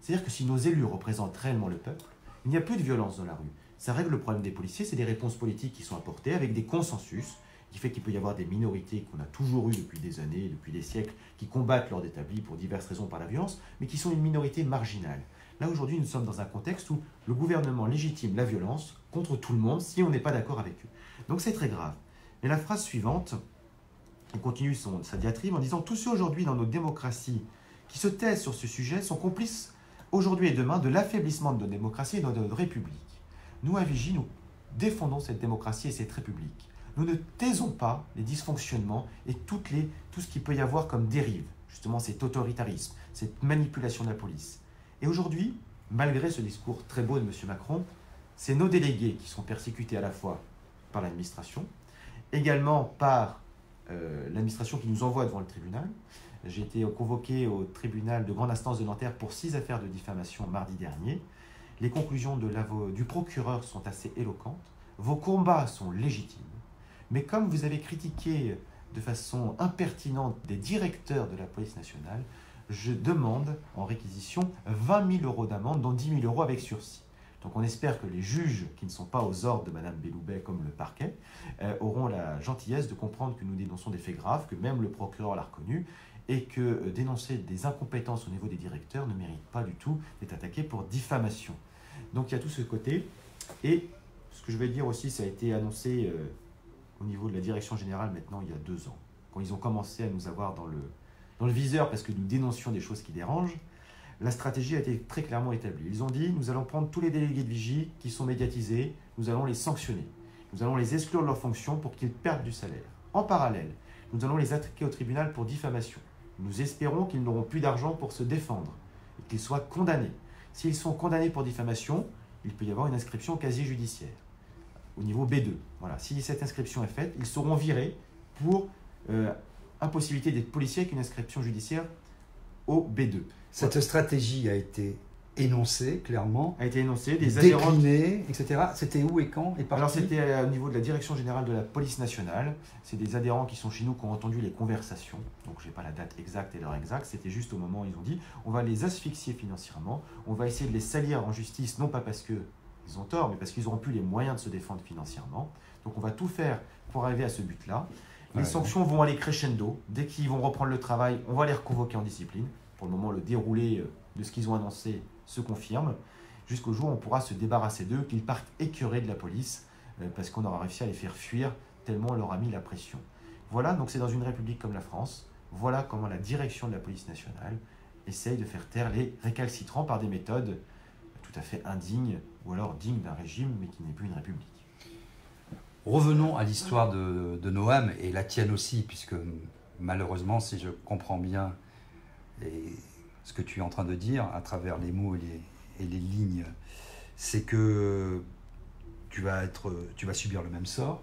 C'est-à-dire que si nos élus représentent réellement le peuple, il n'y a plus de violence dans la rue. Ça règle le problème des policiers, c'est des réponses politiques qui sont apportées avec des consensus, qui fait qu'il peut y avoir des minorités qu'on a toujours eues depuis des années, depuis des siècles, qui combattent l'ordre établi pour diverses raisons par la violence, mais qui sont une minorité marginale. Là, aujourd'hui, nous sommes dans un contexte où le gouvernement légitime la violence contre tout le monde si on n'est pas d'accord avec eux. Donc c'est très grave. Mais la phrase suivante, il continue son, sa diatribe en disant « Tous ceux aujourd'hui dans nos démocraties qui se taisent sur ce sujet sont complices aujourd'hui et demain de l'affaiblissement de nos démocraties et de notre République. Nous, à Vigie, nous défendons cette démocratie et cette République. Nous ne taisons pas les dysfonctionnements et toutes les, tout ce qu'il peut y avoir comme dérive, justement cet autoritarisme, cette manipulation de la police. Et aujourd'hui, malgré ce discours très beau de M. Macron, c'est nos délégués qui sont persécutés à la fois par l'administration, également par euh, l'administration qui nous envoie devant le tribunal. J'ai été convoqué au tribunal de grande instance de Nanterre pour six affaires de diffamation mardi dernier. Les conclusions de du procureur sont assez éloquentes. Vos combats sont légitimes. Mais comme vous avez critiqué de façon impertinente des directeurs de la police nationale, je demande en réquisition vingt mille euros d'amende, dont dix mille euros avec sursis. Donc on espère que les juges qui ne sont pas aux ordres de Mme Belloubet comme le parquet euh, auront la gentillesse de comprendre que nous dénonçons des faits graves, que même le procureur l'a reconnu, et que euh, dénoncer des incompétences au niveau des directeurs ne mérite pas du tout d'être attaqué pour diffamation. Donc il y a tout ce côté. Et ce que je vais dire aussi, ça a été annoncé euh, au niveau de la direction générale maintenant il y a deux ans, quand ils ont commencé à nous avoir dans le, dans le viseur parce que nous dénoncions des choses qui dérangent. La stratégie a été très clairement établie. Ils ont dit, nous allons prendre tous les délégués de Vigie qui sont médiatisés, nous allons les sanctionner. Nous allons les exclure de leurs fonctions pour qu'ils perdent du salaire. En parallèle, nous allons les attaquer au tribunal pour diffamation. Nous espérons qu'ils n'auront plus d'argent pour se défendre et qu'ils soient condamnés. S'ils sont condamnés pour diffamation, il peut y avoir une inscription au casier judiciaire au niveau B deux. Voilà. Si cette inscription est faite, ils seront virés pour euh, impossibilité d'être policiers avec une inscription judiciaire au B deux. Cette stratégie a été énoncée, clairement, a été énoncée, des déclinée, adhérents... et cetera. C'était où et quand et par Alors c'était au niveau de la Direction Générale de la Police Nationale. C'est des adhérents qui sont chez nous, qui ont entendu les conversations. Donc je n'ai pas la date exacte et l'heure exacte. C'était juste au moment où ils ont dit on va les asphyxier financièrement, on va essayer de les salir en justice, non pas parce que ils ont tort, mais parce qu'ils n'auront plus les moyens de se défendre financièrement. Donc on va tout faire pour arriver à ce but-là. Les ouais, sanctions ouais. vont aller crescendo. Dès qu'ils vont reprendre le travail, on va les reconvoquer en discipline. Pour le moment, le déroulé de ce qu'ils ont annoncé se confirme. jusqu'au jour où on pourra se débarrasser d'eux, qu'ils partent écœurés de la police, euh, parce qu'on aura réussi à les faire fuir tellement on leur a mis la pression. Voilà, donc c'est dans une république comme la France, voilà comment la direction de la police nationale essaye de faire taire les récalcitrants par des méthodes tout à fait indignes, ou alors dignes d'un régime, mais qui n'est plus une république. Revenons à l'histoire de, de Noam, et la tienne aussi, puisque malheureusement, si je comprends bien et ce que tu es en train de dire, à travers les mots et les, et les lignes, c'est que tu vas, être, tu vas subir le même sort,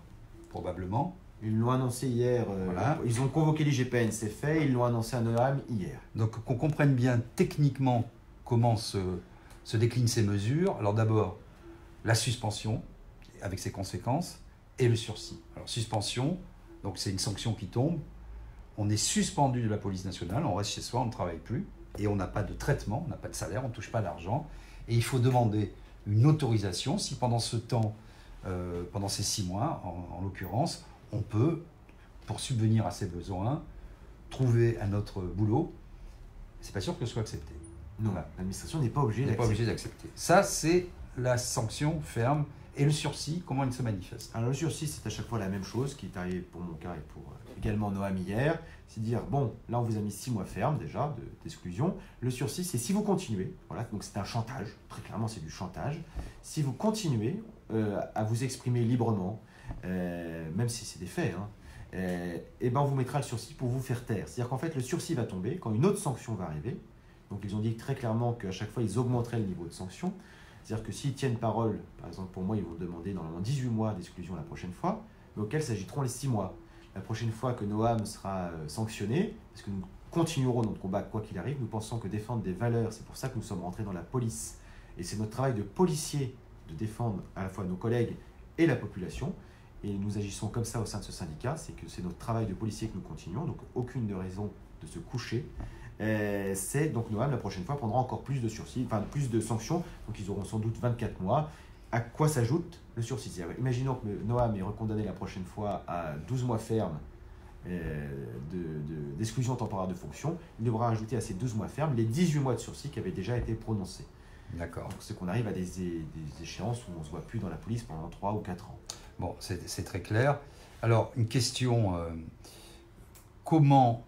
probablement. Ils l'ont annoncé hier. Voilà. Euh, ils ont convoqué l'I G P N, c'est fait. Ils l'ont annoncé à Noam hier. Donc, qu'on comprenne bien techniquement comment se, se déclinent ces mesures. Alors d'abord, la suspension, avec ses conséquences, et le sursis. Alors suspension, donc c'est une sanction qui tombe. On est suspendu de la police nationale, on reste chez soi, on ne travaille plus, et on n'a pas de traitement, on n'a pas de salaire, on ne touche pas l'argent. Et il faut demander une autorisation si pendant ce temps, euh, pendant ces six mois, en, en l'occurrence, on peut, pour subvenir à ses besoins, trouver un autre boulot. C'est pas sûr que ce soit accepté. Non, l'administration n'est pas obligée d'accepter. Ça, c'est la sanction ferme. Et le sursis, comment il se manifeste? Alors le sursis, c'est à chaque fois la même chose qui est arrivée pour mon cas et pour euh, également Noam hier. C'est dire, bon, là on vous a mis six mois ferme déjà d'exclusion. Le sursis, c'est si vous continuez, voilà, donc c'est un chantage, très clairement c'est du chantage. Si vous continuez euh, à vous exprimer librement, euh, même si c'est des faits, hein, euh, et ben on vous mettra le sursis pour vous faire taire. C'est-à-dire qu'en fait le sursis va tomber quand une autre sanction va arriver. Donc ils ont dit très clairement qu'à chaque fois ils augmenteraient le niveau de sanction. C'est-à-dire que s'ils tiennent parole, par exemple pour moi, ils vont demander normalement dix-huit mois d'exclusion la prochaine fois, mais auxquels s'agiteront les six mois. La prochaine fois que Noam sera sanctionné, parce que nous continuerons notre combat quoi qu'il arrive, nous pensons que défendre des valeurs, c'est pour ça que nous sommes rentrés dans la police. Et c'est notre travail de policier de défendre à la fois nos collègues et la population. Et nous agissons comme ça au sein de ce syndicat, c'est que c'est notre travail de policier que nous continuons, donc aucune de raison de se coucher. C'est donc Noam la prochaine fois prendra encore plus de sursis, enfin plus de sanctions, donc ils auront sans doute vingt-quatre mois. À quoi s'ajoute le sursis? Imaginons que Noam est recondamné la prochaine fois à douze mois ferme euh, d'exclusion de, de, temporaire de fonction, il devra ajouter à ces douze mois ferme les dix-huit mois de sursis qui avaient déjà été prononcés. D'accord. Donc c'est qu'on arrive à des, des échéances où on ne se voit plus dans la police pendant trois ou quatre ans. Bon, c'est très clair. Alors, une question, euh, comment...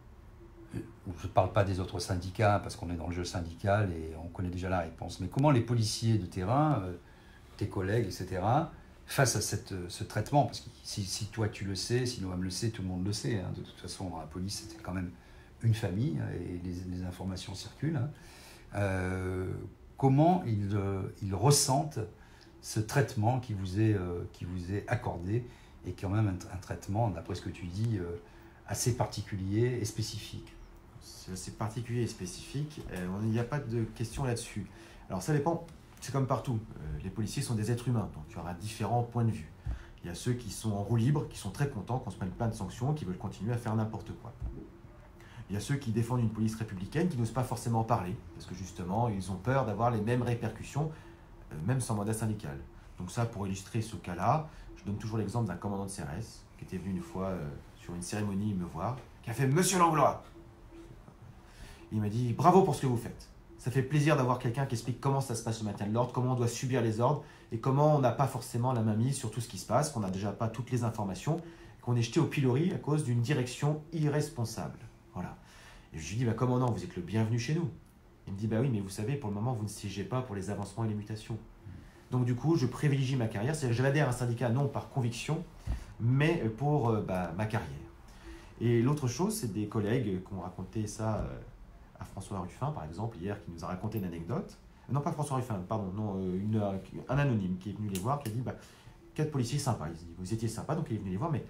Je ne parle pas des autres syndicats parce qu'on est dans le jeu syndical et on connaît déjà la réponse. Mais comment les policiers de terrain, euh, tes collègues, et cetera, face à cette, ce traitement? Parce que si, si toi tu le sais, si Noam le sait, tout le monde le sait. Hein. De toute façon, la police, c'était quand même une famille et les, les informations circulent. Hein. Euh, comment ils, euh, ils ressentent ce traitement qui vous est, euh, qui vous est accordé et quand même un, un traitement, d'après ce que tu dis, euh, assez particulier et spécifique? C'est particulier et spécifique, euh, il n'y a pas de question là-dessus. Alors ça dépend, c'est comme partout, euh, les policiers sont des êtres humains, donc il y aura différents points de vue. Il y a ceux qui sont en roue libre, qui sont très contents qu'on se mette plein de sanctions, qui veulent continuer à faire n'importe quoi. Il y a ceux qui défendent une police républicaine, qui n'osent pas forcément parler, parce que justement, ils ont peur d'avoir les mêmes répercussions, euh, même sans mandat syndical. Donc ça, pour illustrer ce cas-là, je donne toujours l'exemple d'un commandant de C R S, qui était venu une fois euh, sur une cérémonie me voir, qui a fait « Monsieur Langlois !» Il m'a dit « Bravo pour ce que vous faites. Ça fait plaisir d'avoir quelqu'un qui explique comment ça se passe au maintien de l'ordre, comment on doit subir les ordres et comment on n'a pas forcément la main mise sur tout ce qui se passe, qu'on n'a déjà pas toutes les informations, qu'on est jeté au pilori à cause d'une direction irresponsable. » Voilà. Et je lui dis bah, « Commandant, vous êtes le bienvenu chez nous. » Il me dit « Bah oui, mais vous savez, pour le moment, vous ne siégez pas pour les avancements et les mutations. » Donc du coup, je privilégie ma carrière. C'est-à-dire que j'adhère à un syndicat non par conviction, mais pour euh, bah, ma carrière. Et l'autre chose, c'est des collègues qui ont raconté ça... Euh, à François Ruffin, par exemple, hier, qui nous a raconté une anecdote. Non, pas François Ruffin, pardon, non, une, un anonyme qui est venu les voir, qui a dit, bah, quatre policiers sympas. Il dit, vous étiez sympas, donc il est venu les voir, mais,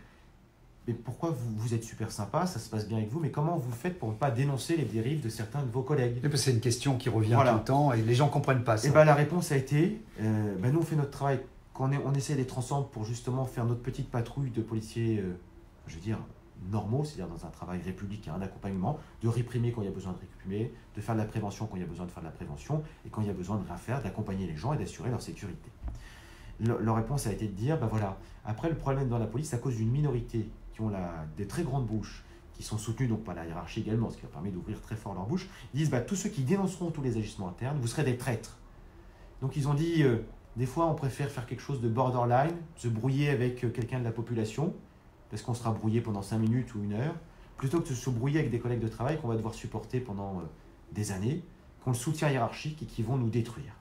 mais pourquoi vous, vous êtes super sympas, ça se passe bien avec vous, mais comment vous faites pour ne pas dénoncer les dérives de certains de vos collègues? C'est une question qui revient voilà. tout le temps, et les gens ne comprennent pas ça. Et bah, la réponse a été, euh, bah, nous on fait notre travail, qu'on est, on essaie d'être ensemble pour justement faire notre petite patrouille de policiers, euh, je veux dire, normaux, c'est-à-dire dans un travail républicain d'accompagnement, de réprimer quand il y a besoin de réprimer, de faire de la prévention quand il y a besoin de faire de la prévention, et quand il y a besoin de rien faire, d'accompagner les gens et d'assurer leur sécurité. Le, leur réponse a été de dire, ben voilà, après le problème dans la police, à cause d'une minorité qui ont la, des très grandes bouches, qui sont soutenues donc par la hiérarchie également, ce qui leur permet d'ouvrir très fort leur bouche, ils disent, ben, tous ceux qui dénonceront tous les agissements internes, vous serez des traîtres. Donc ils ont dit, euh, des fois on préfère faire quelque chose de borderline, se brouiller avec euh, quelqu'un de la population, parce qu'on sera brouillé pendant cinq minutes ou une heure, plutôt que de se brouiller avec des collègues de travail qu'on va devoir supporter pendant euh, des années, qui ont le soutien hiérarchique et qui vont nous détruire.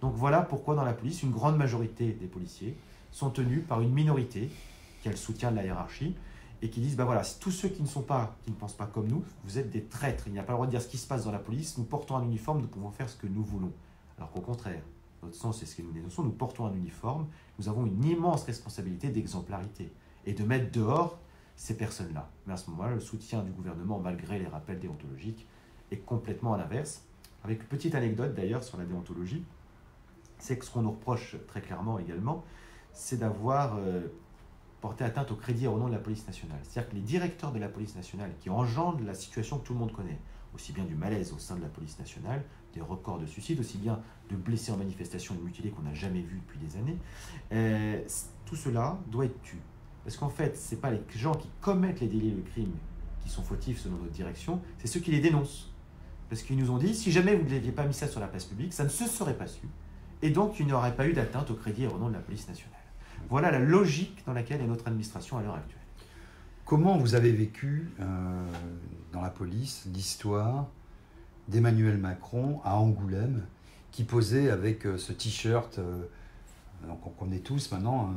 Donc voilà pourquoi dans la police, une grande majorité des policiers sont tenus par une minorité qui a le soutien de la hiérarchie, et qui disent, ben voilà, tous ceux qui ne sont pas, qui ne pensent pas comme nous, vous êtes des traîtres, il n'y a pas le droit de dire ce qui se passe dans la police, nous portons un uniforme, nous pouvons faire ce que nous voulons. Alors qu'au contraire, notre sens, c'est ce que nous dénonçons, nous portons un uniforme, nous avons une immense responsabilité d'exemplarité, et de mettre dehors ces personnes-là. Mais à ce moment-là, le soutien du gouvernement, malgré les rappels déontologiques, est complètement à l'inverse. Avec une petite anecdote d'ailleurs sur la déontologie, c'est que ce qu'on nous reproche très clairement également, c'est d'avoir... Euh, porter atteinte au crédit et au nom de la police nationale. C'est-à-dire que les directeurs de la police nationale qui engendrent la situation que tout le monde connaît, aussi bien du malaise au sein de la police nationale, des records de suicides, aussi bien de blessés en manifestation et de mutilés qu'on n'a jamais vu depuis des années, euh, tout cela doit être tu. Parce qu'en fait, ce n'est pas les gens qui commettent les délits et le crime qui sont fautifs selon notre direction, c'est ceux qui les dénoncent. Parce qu'ils nous ont dit, si jamais vous ne l'aviez pas mis ça sur la place publique, ça ne se serait pas su, et donc il n'y aurait pas eu d'atteinte au crédit et au nom de la police nationale. Voilà la logique dans laquelle est notre administration à l'heure actuelle. Comment vous avez vécu euh, dans la police l'histoire d'Emmanuel Macron à Angoulême qui posait avec euh, ce t-shirt euh, qu'on connaît tous maintenant,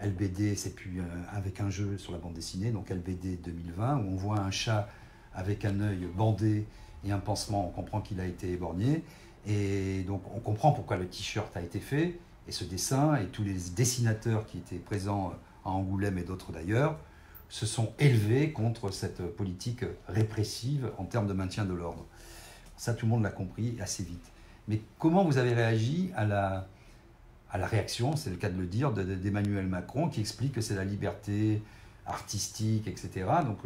euh, L B D, c'est plus euh, avec un jeu sur la bande dessinée, donc L B D deux mille vingt, où on voit un chat avec un œil bandé et un pansement, on comprend qu'il a été éborgné, et donc on comprend pourquoi le t-shirt a été fait. Et ce dessin, et tous les dessinateurs qui étaient présents à Angoulême et d'autres d'ailleurs, se sont élevés contre cette politique répressive en termes de maintien de l'ordre. Ça, tout le monde l'a compris assez vite. Mais comment vous avez réagi à la, à la réaction, c'est le cas de le dire, d'Emmanuel Macron, qui explique que c'est la liberté artistique, et cetera. Donc,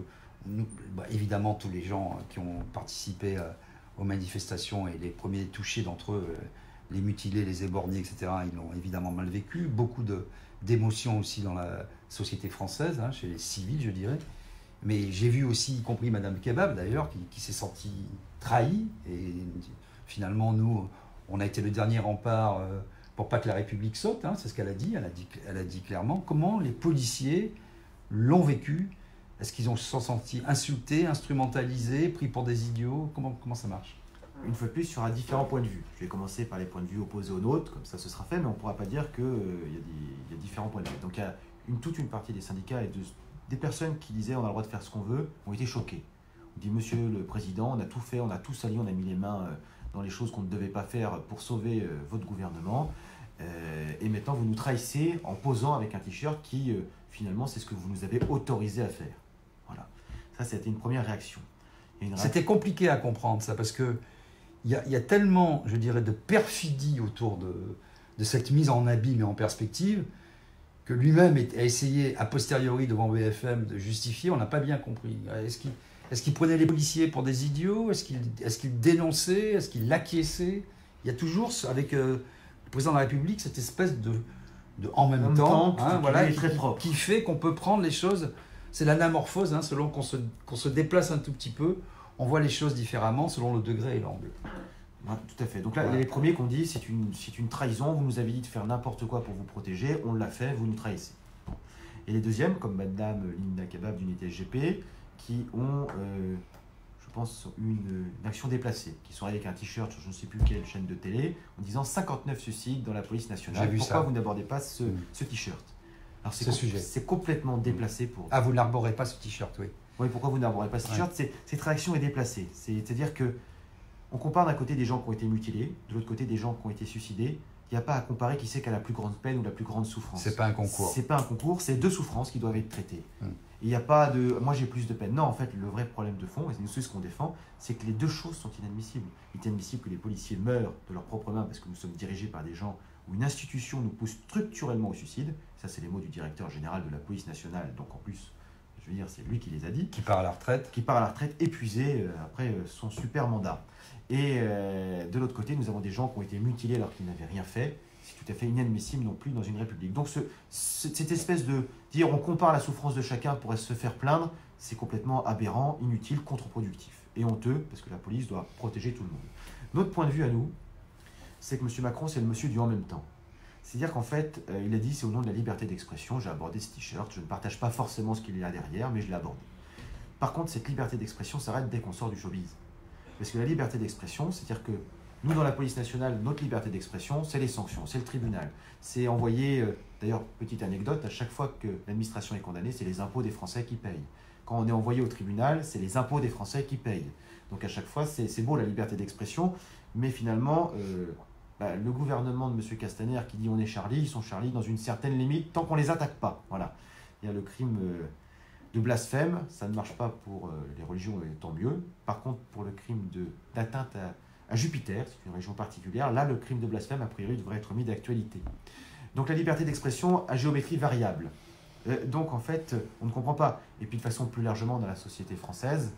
nous, bah, évidemment, tous les gens qui ont participé aux manifestations et les premiers touchés d'entre eux, les mutilés, les éborgnés, et cetera, ils l'ont évidemment mal vécu. Beaucoup d'émotions aussi dans la société française, hein, chez les civils, je dirais. Mais j'ai vu aussi, y compris Madame Kebbab, d'ailleurs, qui, qui s'est sentie trahie. Et finalement, nous, on a été le dernier rempart pour pas que la République saute. Hein, c'est ce qu'elle a dit. Elle a dit, elle a dit clairement comment les policiers l'ont vécu. Est-ce qu'ils ont se sont sentis insultés, instrumentalisés, pris pour des idiots? Comment, comment ça marche? Une fois de plus, sur différents points de vue. Je vais commencer par les points de vue opposés aux nôtres, comme ça ce sera fait, mais on ne pourra pas dire qu'il euh, y, y a différents points de vue. Donc il y a une, toute une partie des syndicats et de, des personnes qui disaient on a le droit de faire ce qu'on veut, ont été choquées. On dit monsieur le président, on a tout fait, on a tout sali, on a mis les mains euh, dans les choses qu'on ne devait pas faire pour sauver euh, votre gouvernement, euh, et maintenant vous nous trahissez en posant avec un t-shirt qui euh, finalement c'est ce que vous nous avez autorisé à faire. Voilà, ça c'était une première réaction. réaction. C'était compliqué à comprendre ça, parce que Il y, a, il y a tellement, je dirais, de perfidie autour de, de cette mise en abîme et en perspective que lui-même a essayé, a posteriori, devant B F M, de justifier. On n'a pas bien compris. Est-ce qu'il est-ce qu'il prenait les policiers pour des idiots? Est-ce qu'il est-ce qu'il dénonçait? Est-ce qu'il l'acquiesçait? Il y a toujours, avec euh, le président de la République, cette espèce de, de en même, même temps, temps hein, qui, voilà, qui, très propre. qui fait qu'on peut prendre les choses. C'est l'anamorphose, hein, selon qu'on se, qu'on se déplace un tout petit peu. On voit les choses différemment selon le degré et l'angle. Ouais, tout à fait. Donc là, voilà. Les premiers qu'on dit, c'est une, c'est une trahison, vous nous avez dit de faire n'importe quoi pour vous protéger, on l'a fait, vous nous trahissez. Et les deuxièmes, comme Madame Linda Kebbab d'unité S G P, qui ont, euh, je pense, une, une action déplacée, qui sont avec un t-shirt sur je ne sais plus quelle chaîne de télé, en disant cinquante-neuf suicides dans la police nationale. Vu Pourquoi ça. vous n'abordez pas ce, mmh. ce t-shirt? Alors c'est ce com complètement déplacé pour... Ah, vous n'arborez pas ce t-shirt, oui. Oui, pourquoi vous n'arborez pas ce t-shirt? ouais. Cette réaction est déplacée. C'est-à-dire que on compare d'un côté des gens qui ont été mutilés, de l'autre côté des gens qui ont été suicidés. Il n'y a pas à comparer qui c'est qui a la plus grande peine ou la plus grande souffrance. C'est pas un concours. C'est pas un concours, c'est deux souffrances qui doivent être traitées. Il hum. n'y a pas de « moi j'ai plus de peine ». Non, en fait, le vrai problème de fond, et c'est ce qu'on défend, c'est que les deux choses sont inadmissibles. Il est inadmissible que les policiers meurent de leurs propres mains parce que nous sommes dirigés par des gens où une institution nous pousse structurellement au suicide. Ça, c'est les mots du directeur général de la police nationale, donc en plus... Je veux dire, c'est lui qui les a dit. Qui part à la retraite. Qui part à la retraite, épuisé euh, après euh, son super mandat. Et euh, de l'autre côté, nous avons des gens qui ont été mutilés alors qu'ils n'avaient rien fait. C'est tout à fait inadmissible non plus dans une république. Donc ce, ce, cette espèce de dire on compare la souffrance de chacun pour se faire plaindre, c'est complètement aberrant, inutile, contre-productif. Et honteux, parce que la police doit protéger tout le monde. Notre point de vue à nous, c'est que M. Macron, c'est le monsieur du « en même temps ». C'est-à-dire qu'en fait, euh, il a dit « c'est au nom de la liberté d'expression, j'ai abordé ce t-shirt, je ne partage pas forcément ce qu'il y a derrière, mais je l'ai abordé ». Par contre, cette liberté d'expression s'arrête dès qu'on sort du showbiz. Parce que la liberté d'expression, c'est-à-dire que nous, dans la police nationale, notre liberté d'expression, c'est les sanctions, c'est le tribunal. C'est envoyer, euh, d'ailleurs, petite anecdote, à chaque fois que l'administration est condamnée, c'est les impôts des Français qui payent. Quand on est envoyé au tribunal, c'est les impôts des Français qui payent. Donc à chaque fois, c'est beau la liberté d'expression, mais finalement, euh, bah, le gouvernement de M. Castaner qui dit on est Charlie, ils sont Charlie dans une certaine limite, tant qu'on ne les attaque pas. Voilà. Il y a le crime euh, de blasphème, ça ne marche pas pour euh, les religions, et tant mieux. Par contre, pour le crime d'atteinte à, à Jupiter, c'est une région particulière, là, le crime de blasphème, a priori, devrait être mis d'actualité. Donc la liberté d'expression à géométrie variable. Donc, en fait, on ne comprend pas. Et puis, de façon plus largement, dans la société française,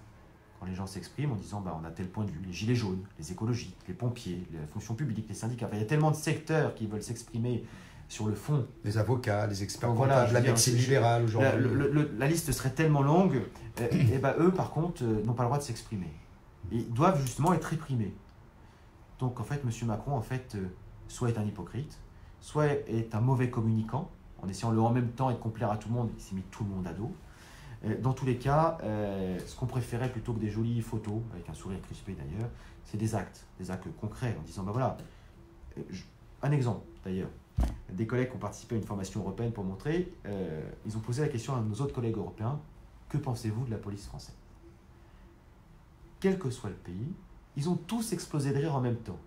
quand les gens s'expriment en disant bah, on a tel point de vue, les gilets jaunes, les écologistes, les pompiers, la fonction publique, les syndicats, enfin, il y a tellement de secteurs qui veulent s'exprimer sur le fond. Les avocats, les experts comptables, voilà, la médecine libérale aujourd'hui. La, la, la liste serait tellement longue, et, et bah, eux, par contre, n'ont pas le droit de s'exprimer. Ils doivent justement être réprimés. Donc, en fait, M. Macron, en fait, soit est un hypocrite, soit est un mauvais communicant, en essayant le en même temps et de complaire à tout le monde, il s'est mis tout le monde à dos. Dans tous les cas, ce qu'on préférait plutôt que des jolies photos, avec un sourire crispé d'ailleurs, c'est des actes, des actes concrets, en disant, ben voilà, un exemple d'ailleurs, des collègues qui ont participé à une formation européenne pour montrer, ils ont posé la question à nos autres collègues européens, que pensez-vous de la police française? Quel que soit le pays, ils ont tous explosé de rire en même temps.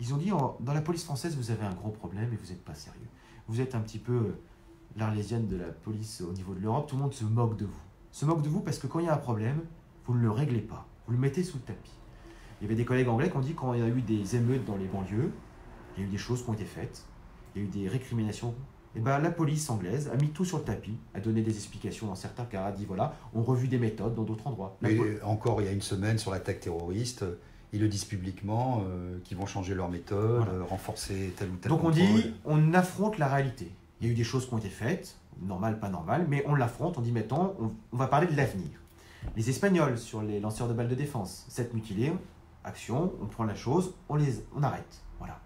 Ils ont dit, dans la police française, vous avez un gros problème et vous n'êtes pas sérieux. Vous êtes un petit peu l'arlésienne de la police au niveau de l'Europe, tout le monde se moque de vous. Se moque de vous parce que quand il y a un problème, vous ne le réglez pas, vous le mettez sous le tapis. Il y avait des collègues anglais qui ont dit quand il y a eu des émeutes dans les banlieues, il y a eu des choses qui ont été faites, il y a eu des récriminations, et bien la police anglaise a mis tout sur le tapis, a donné des explications dans certains cas, a dit voilà, on revue des méthodes dans d'autres endroits. Mais encore il y a une semaine sur l'attaque terroriste, ils le disent publiquement, euh, qu'ils vont changer leur méthode, voilà. euh, renforcer tel ou tel. Donc on dit, on affronte la réalité. Il y a eu des choses qui ont été faites, normales, pas normales, mais on l'affronte, on dit, mettons, on, on va parler de l'avenir. Les Espagnols, sur les lanceurs de balles de défense, sept mutilés, action, on prend la chose, on, les, on arrête. Voilà.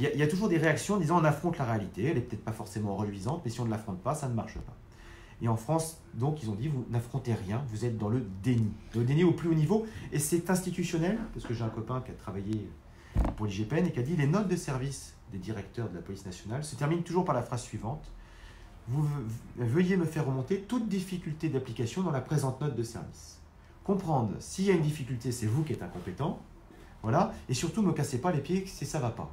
Il y a, il y a toujours des réactions en disant, on affronte la réalité, elle n'est peut-être pas forcément reluisante, mais si on ne l'affronte pas, ça ne marche pas. Et en France, donc, ils ont dit, vous n'affrontez rien, vous êtes dans le déni. Le déni au plus haut niveau, et c'est institutionnel, parce que j'ai un copain qui a travaillé pour l'I G P N et qui a dit, les notes de service des directeurs de la police nationale se terminent toujours par la phrase suivante, vous veuillez me faire remonter toute difficulté d'application dans la présente note de service. Comprendre, s'il y a une difficulté, c'est vous qui êtes incompétent, voilà, et surtout, ne me cassez pas les pieds si ça ne va pas.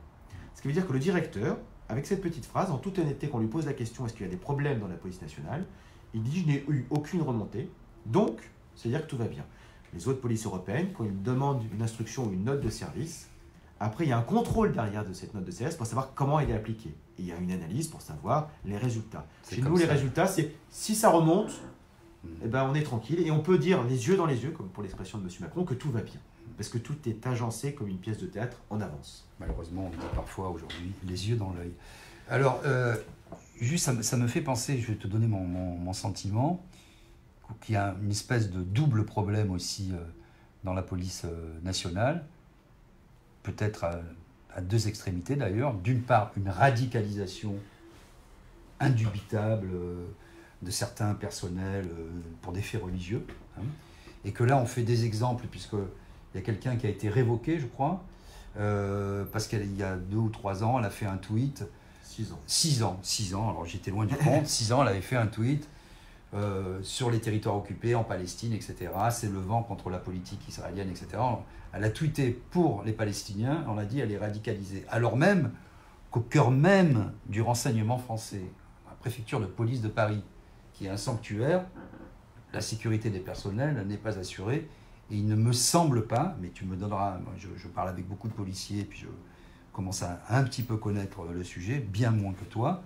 Ce qui veut dire que le directeur, avec cette petite phrase, en toute honnêteté, qu'on lui pose la question, est-ce qu'il y a des problèmes dans la police nationale? Il dit, je n'ai eu aucune remontée, donc, c'est-à-dire que tout va bien. Les autres polices européennes, quand ils demandent une instruction ou une note de service, après, il y a un contrôle derrière de cette note de service pour savoir comment elle est appliquée. Et il y a une analyse pour savoir les résultats. Chez nous, ça. Les résultats, c'est si ça remonte, mmh. eh ben, on est tranquille et on peut dire les yeux dans les yeux, comme pour l'expression de M. Macron, que tout va bien. Parce que tout est agencé comme une pièce de théâtre en avance. Malheureusement, on dit parfois aujourd'hui les yeux dans l'œil. Alors... Euh... Juste, ça me, ça me fait penser, je vais te donner mon, mon, mon sentiment, qu'il y a une espèce de double problème aussi euh, dans la police euh, nationale, peut-être à, à deux extrémités d'ailleurs. D'une part, une radicalisation indubitable euh, de certains personnels euh, pour des faits religieux. Hein, et que là, on fait des exemples, puisqu'il y a quelqu'un qui a été révoqué, je crois, euh, parce qu'il y a deux ou trois ans, elle a fait un tweet... Six ans. Six ans, six ans, alors j'étais loin du compte, six ans, elle avait fait un tweet euh, sur les territoires occupés, en Palestine, et cetera, s'élevant contre la politique israélienne, et cetera. Elle a tweeté pour les Palestiniens, on a dit elle est radicalisée, alors même qu'au cœur même du renseignement français, la préfecture de police de Paris, qui est un sanctuaire, la sécurité des personnels n'est pas assurée, et il ne me semble pas, mais tu me donneras, moi, je, je parle avec beaucoup de policiers, et puis je... commence à un petit peu connaître le sujet, bien moins que toi,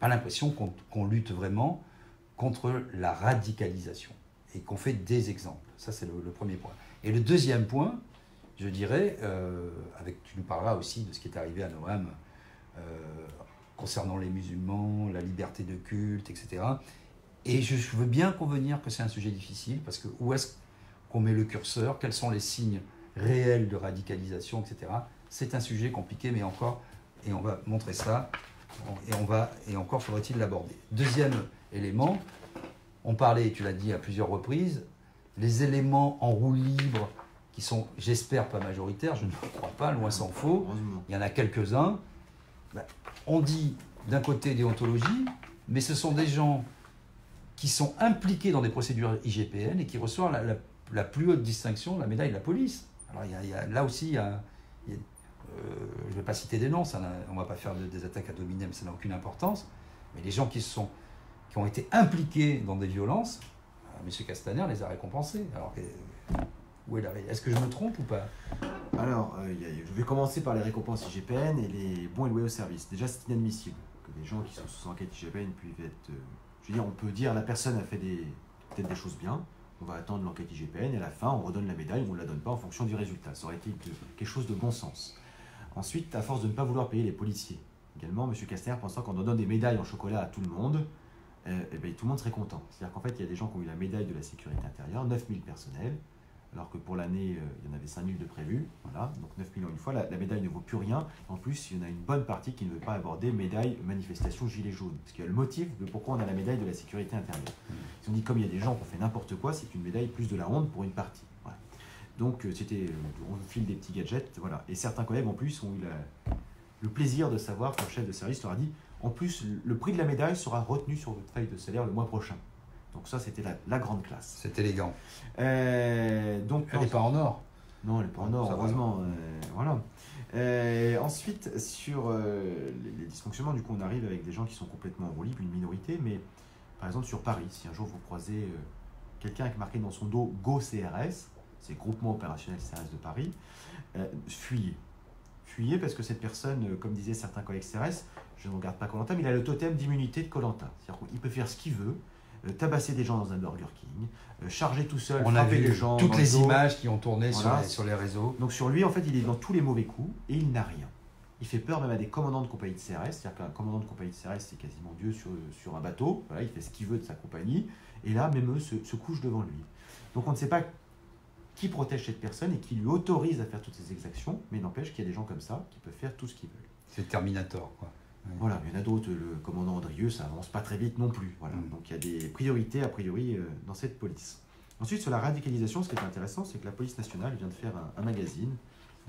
pas l'impression qu'on qu'on lutte vraiment contre la radicalisation et qu'on fait des exemples. Ça, c'est le, le premier point. Et le deuxième point, je dirais, euh, avec, tu nous parleras aussi de ce qui est arrivé à Noam euh, concernant les musulmans, la liberté de culte, et cetera. Et je, je veux bien convenir que c'est un sujet difficile parce que où est-ce qu'on met le curseur, quels sont les signes réels de radicalisation, et cetera C'est un sujet compliqué, mais encore, et on va montrer ça, et, on va, et encore faudrait-il l'aborder. Deuxième élément, on parlait, tu l'as dit à plusieurs reprises, les éléments en roue libre qui sont, j'espère, pas majoritaires, je ne crois pas, loin s'en faut, il y en a quelques-uns. On dit d'un côté déontologie, mais ce sont des gens qui sont impliqués dans des procédures I G P N et qui reçoivent la, la, la plus haute distinction, la médaille de la police. Alors il y a, il y a, là aussi, il y a, il y a, euh, je ne vais pas citer des noms, ça, on ne va pas faire de, des attaques à dominem, ça n'a aucune importance, mais les gens qui, sont, qui ont été impliqués dans des violences, euh, M. Castaner les a récompensés. Alors, euh, où est la... Est-ce que je me trompe ou pas? Alors, euh, je vais commencer par les récompenses I G P N et les bons et loués au service. Déjà, c'est inadmissible que des gens qui sont sous enquête I G P N puissent être... Euh, je veux dire, on peut dire la personne a fait peut-être des choses bien, on va attendre l'enquête I G P N et à la fin, on redonne la médaille ou on ne la donne pas en fonction du résultat. Ça aurait été de, quelque chose de bon sens. Ensuite, à force de ne pas vouloir payer les policiers, également, M. Castaner pensant qu'on donne des médailles en chocolat à tout le monde, euh, et bien, tout le monde serait content. C'est-à-dire qu'en fait, il y a des gens qui ont eu la médaille de la sécurité intérieure, neuf mille personnels, alors que pour l'année, euh, il y en avait cinq mille de prévus. Voilà, donc neuf mille en une fois, la, la médaille ne vaut plus rien. En plus, il y en a une bonne partie qui ne veut pas aborder médaille, manifestation, gilet jaune. Parce qu'il y a le motif de pourquoi on a la médaille de la sécurité intérieure. Ils ont dit, comme il y a des gens qui ont fait n'importe quoi, c'est une médaille plus de la honte pour une partie. Voilà. Donc, euh, c'était, euh, on file des petits gadgets, voilà. Et certains collègues, en plus, ont eu la, le plaisir de savoir que le chef de service leur a dit, en plus, le prix de la médaille sera retenu sur votre feuille de salaire le mois prochain. Donc ça, c'était la, la grande classe. C'est élégant. Euh, donc, elle n'est pas en or. Non, elle n'est pas en or, heureusement. Euh, voilà. Euh, ensuite, sur euh, les, les dysfonctionnements, du coup, on arrive avec des gens qui sont complètement en roue libre, une minorité, mais par exemple sur Paris, si un jour vous croisez euh, quelqu'un qui marquait dans son dos « Go C R S », c'est Groupement Opérationnel C R S de Paris, euh, fuyez. Fuyez parce que cette personne, euh, comme disaient certains collègues C R S, je ne regarde pas Colanta, mais il a le totem d'immunité de Colanta. C'est-à-dire qu'il peut faire ce qu'il veut, tabasser des gens dans un Burger King, euh, charger tout seul, on frapper des gens. Toutes les images qui ont tourné voilà. sur, les, sur les réseaux. Donc sur lui, en fait, il est dans tous les mauvais coups et il n'a rien. Il fait peur même à des commandants de compagnie de C R S, c'est-à-dire qu'un commandant de compagnie de C R S, c'est quasiment Dieu sur, sur un bateau, voilà, il fait ce qu'il veut de sa compagnie, et là, même eux se, se couchent devant lui. Donc on ne sait pas qui protège cette personne et qui lui autorise à faire toutes ces exactions, mais n'empêche qu'il y a des gens comme ça qui peuvent faire tout ce qu'ils veulent. C'est Terminator, quoi. Voilà, il y en a d'autres, le commandant Andrieux, ça avance pas très vite non plus. Voilà. Mmh. Donc il y a des priorités, a priori, euh, dans cette police. Ensuite, sur la radicalisation, ce qui est intéressant, c'est que la police nationale vient de faire un, un magazine,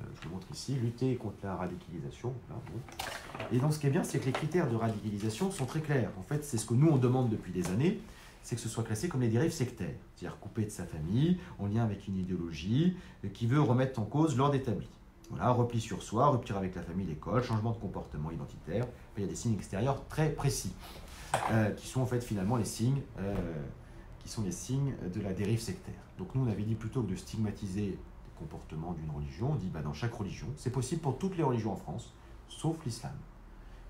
euh, je vous montre ici, lutter contre la radicalisation. Là, bon. Et donc ce qui est bien, c'est que les critères de radicalisation sont très clairs. En fait, c'est ce que nous, on demande depuis des années, c'est que ce soit classé comme les dérives sectaires, c'est-à-dire coupé de sa famille, en lien avec une idéologie, euh, qui veut remettre en cause l'ordre établi. Voilà, repli sur soi, rupture avec la famille, l'école, changement de comportement identitaire. Il y a des signes extérieurs très précis, euh, qui sont en fait finalement les signes, euh, qui sont les signes de la dérive sectaire. Donc nous, on avait dit plutôt que de stigmatiser les comportements d'une religion, on dit bah, dans chaque religion, c'est possible pour toutes les religions en France, sauf l'islam.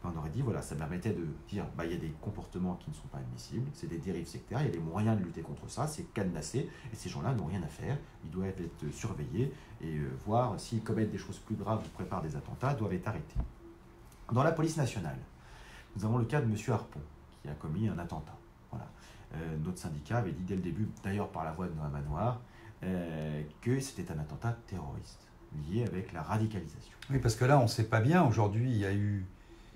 Ben, on aurait dit, voilà, ça permettait de dire, bah, il y a des comportements qui ne sont pas admissibles, c'est des dérives sectaires, il y a des moyens de lutter contre ça, c'est cadenassé, et ces gens-là n'ont rien à faire, ils doivent être surveillés, et euh, voir s'ils commettent des choses plus graves ou préparent des attentats, doivent être arrêtés. Dans la police nationale, nous avons le cas de M. Harpon, qui a commis un attentat. Voilà. Euh, notre syndicat avait dit dès le début, d'ailleurs par la voix de Noam Anouar, euh, que c'était un attentat terroriste, lié avec la radicalisation. Oui, parce que là, on ne sait pas bien, aujourd'hui, il y a eu...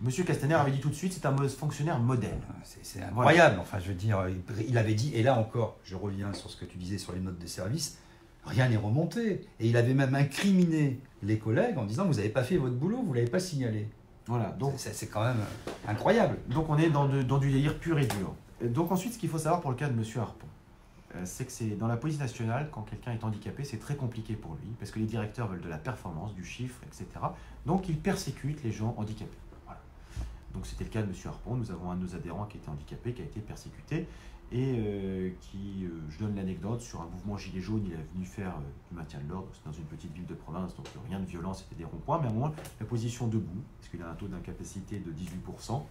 Monsieur Castaner avait dit tout de suite, c'est un fonctionnaire modèle. C'est incroyable, voilà. Enfin je veux dire, il avait dit, et là encore, je reviens sur ce que tu disais sur les notes de service, rien n'est remonté. Et il avait même incriminé les collègues en disant, vous n'avez pas fait votre boulot, vous ne l'avez pas signalé. Voilà, donc c'est quand même incroyable. Donc on est dans, de, dans du délire pur et dur. Donc ensuite, ce qu'il faut savoir pour le cas de Monsieur Harpon, c'est que c'est dans la police nationale, quand quelqu'un est handicapé, c'est très compliqué pour lui, parce que les directeurs veulent de la performance, du chiffre, et cetera. Donc ils persécutent les gens handicapés. Donc c'était le cas de M. Harpon, nous avons un de nos adhérents qui était handicapé, qui a été persécuté, et euh, qui, euh, je donne l'anecdote, sur un mouvement gilet jaune, il est venu faire euh, du maintien de l'ordre, c'est dans une petite ville de province, donc rien de violent, c'était des ronds-points, mais à un moment, la position debout, parce qu'il a un taux d'incapacité de dix-huit pour cent,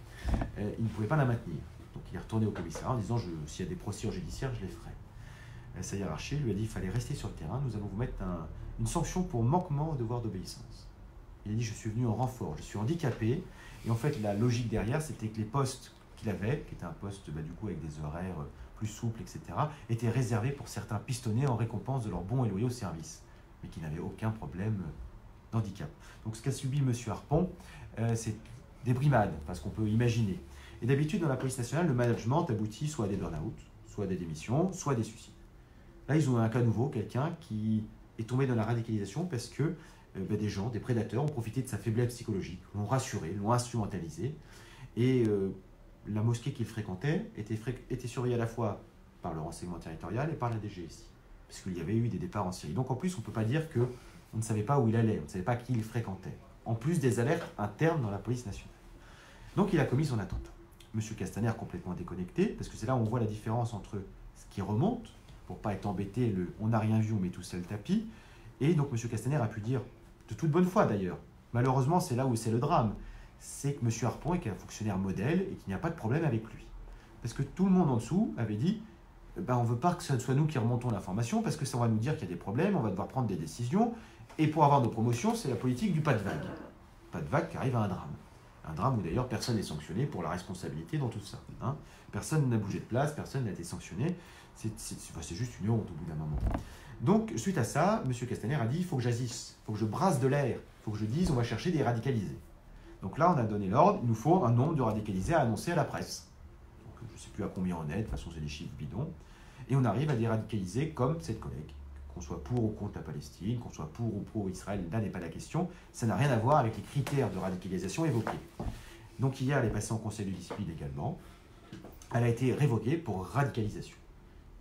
euh, il ne pouvait pas la maintenir. Donc il est retourné au commissariat en disant, s'il y a des procédures judiciaires, je les ferai. Et sa hiérarchie lui a dit, il fallait rester sur le terrain, nous allons vous mettre un, une sanction pour manquement au devoir d'obéissance. Il a dit, je suis venu en renfort, je suis handicapé. Et en fait, la logique derrière, c'était que les postes qu'il avait, qui étaient un poste bah, du coup avec des horaires plus souples, et cetera, étaient réservés pour certains pistonnés en récompense de leur bon et loyaux service, mais qui n'avaient aucun problème d'handicap. Donc ce qu'a subi M. Harpon, euh, c'est des brimades, parce qu'on peut imaginer. Et d'habitude, dans la police nationale, le management aboutit soit à des burn-out, soit à des démissions, soit à des suicides. Là, ils ont un cas nouveau, quelqu'un qui est tombé dans la radicalisation parce que euh, bah, des gens, des prédateurs, ont profité de sa faiblesse psychologique, l'ont rassuré, l'ont instrumentalisé. Et euh, la mosquée qu'il fréquentait était, fré était surveillée à la fois par le renseignement territorial et par la D G S I, parce qu'il y avait eu des départs en Syrie. Donc en plus, on ne peut pas dire que on ne savait pas où il allait, on ne savait pas qui il fréquentait, en plus des alertes internes dans la police nationale. Donc il a commis son attentat. Monsieur Castaner complètement déconnecté, parce que c'est là où on voit la différence entre ce qui remonte, pour ne pas être embêté, le « on n'a rien vu, on met tout ça le tapis », et donc Monsieur Castaner a pu dire, de toute bonne foi d'ailleurs, malheureusement c'est là où c'est le drame, c'est que M. Harpon est un fonctionnaire modèle et qu'il n'y a pas de problème avec lui. Parce que tout le monde en dessous avait dit, ben on ne veut pas que ce soit nous qui remontons l'information, parce que ça va nous dire qu'il y a des problèmes, on va devoir prendre des décisions, et pour avoir nos promotions, c'est la politique du pas de vague. Pas de vague qui arrive à un drame. Un drame où d'ailleurs personne n'est sanctionné pour la responsabilité dans tout ça. Hein. Personne n'a bougé de place, personne n'a été sanctionné. C'est juste une honte au bout d'un moment. Donc, suite à ça, M. Castaner a dit, il faut que j'agisse, il faut que je brasse de l'air, il faut que je dise, on va chercher des radicalisés. Donc là, on a donné l'ordre, il nous faut un nombre de radicalisés à annoncer à la presse. Donc, je ne sais plus à combien on est, de toute façon, c'est des chiffres bidons. Et on arrive à des radicalisés comme cette collègue. Qu'on soit pour ou contre la Palestine, qu'on soit pour ou pro-Israël, là n'est pas la question. Ça n'a rien à voir avec les critères de radicalisation évoqués. Donc hier, elle est passée en Conseil de discipline également. Elle a été révoquée pour radicalisation.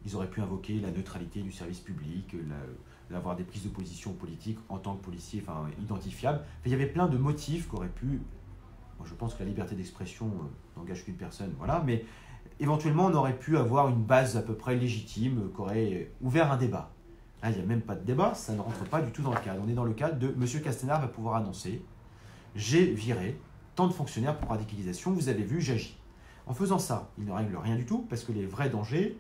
Ils auraient pu invoquer la neutralité du service public, d'avoir des prises de position politiques en tant que policier, enfin, identifiable. Il y avait plein de motifs qu'aurait pu... Bon, je pense que la liberté d'expression euh, n'engage qu'une personne, voilà, mais éventuellement, on aurait pu avoir une base à peu près légitime euh, qu'aurait ouvert un débat. Là, il n'y a même pas de débat, ça ne rentre pas du tout dans le cadre. On est dans le cadre de « Monsieur Castaner va pouvoir annoncer « J'ai viré tant de fonctionnaires pour radicalisation, vous avez vu, j'agis ». En faisant ça, il ne règle rien du tout, parce que les vrais dangers,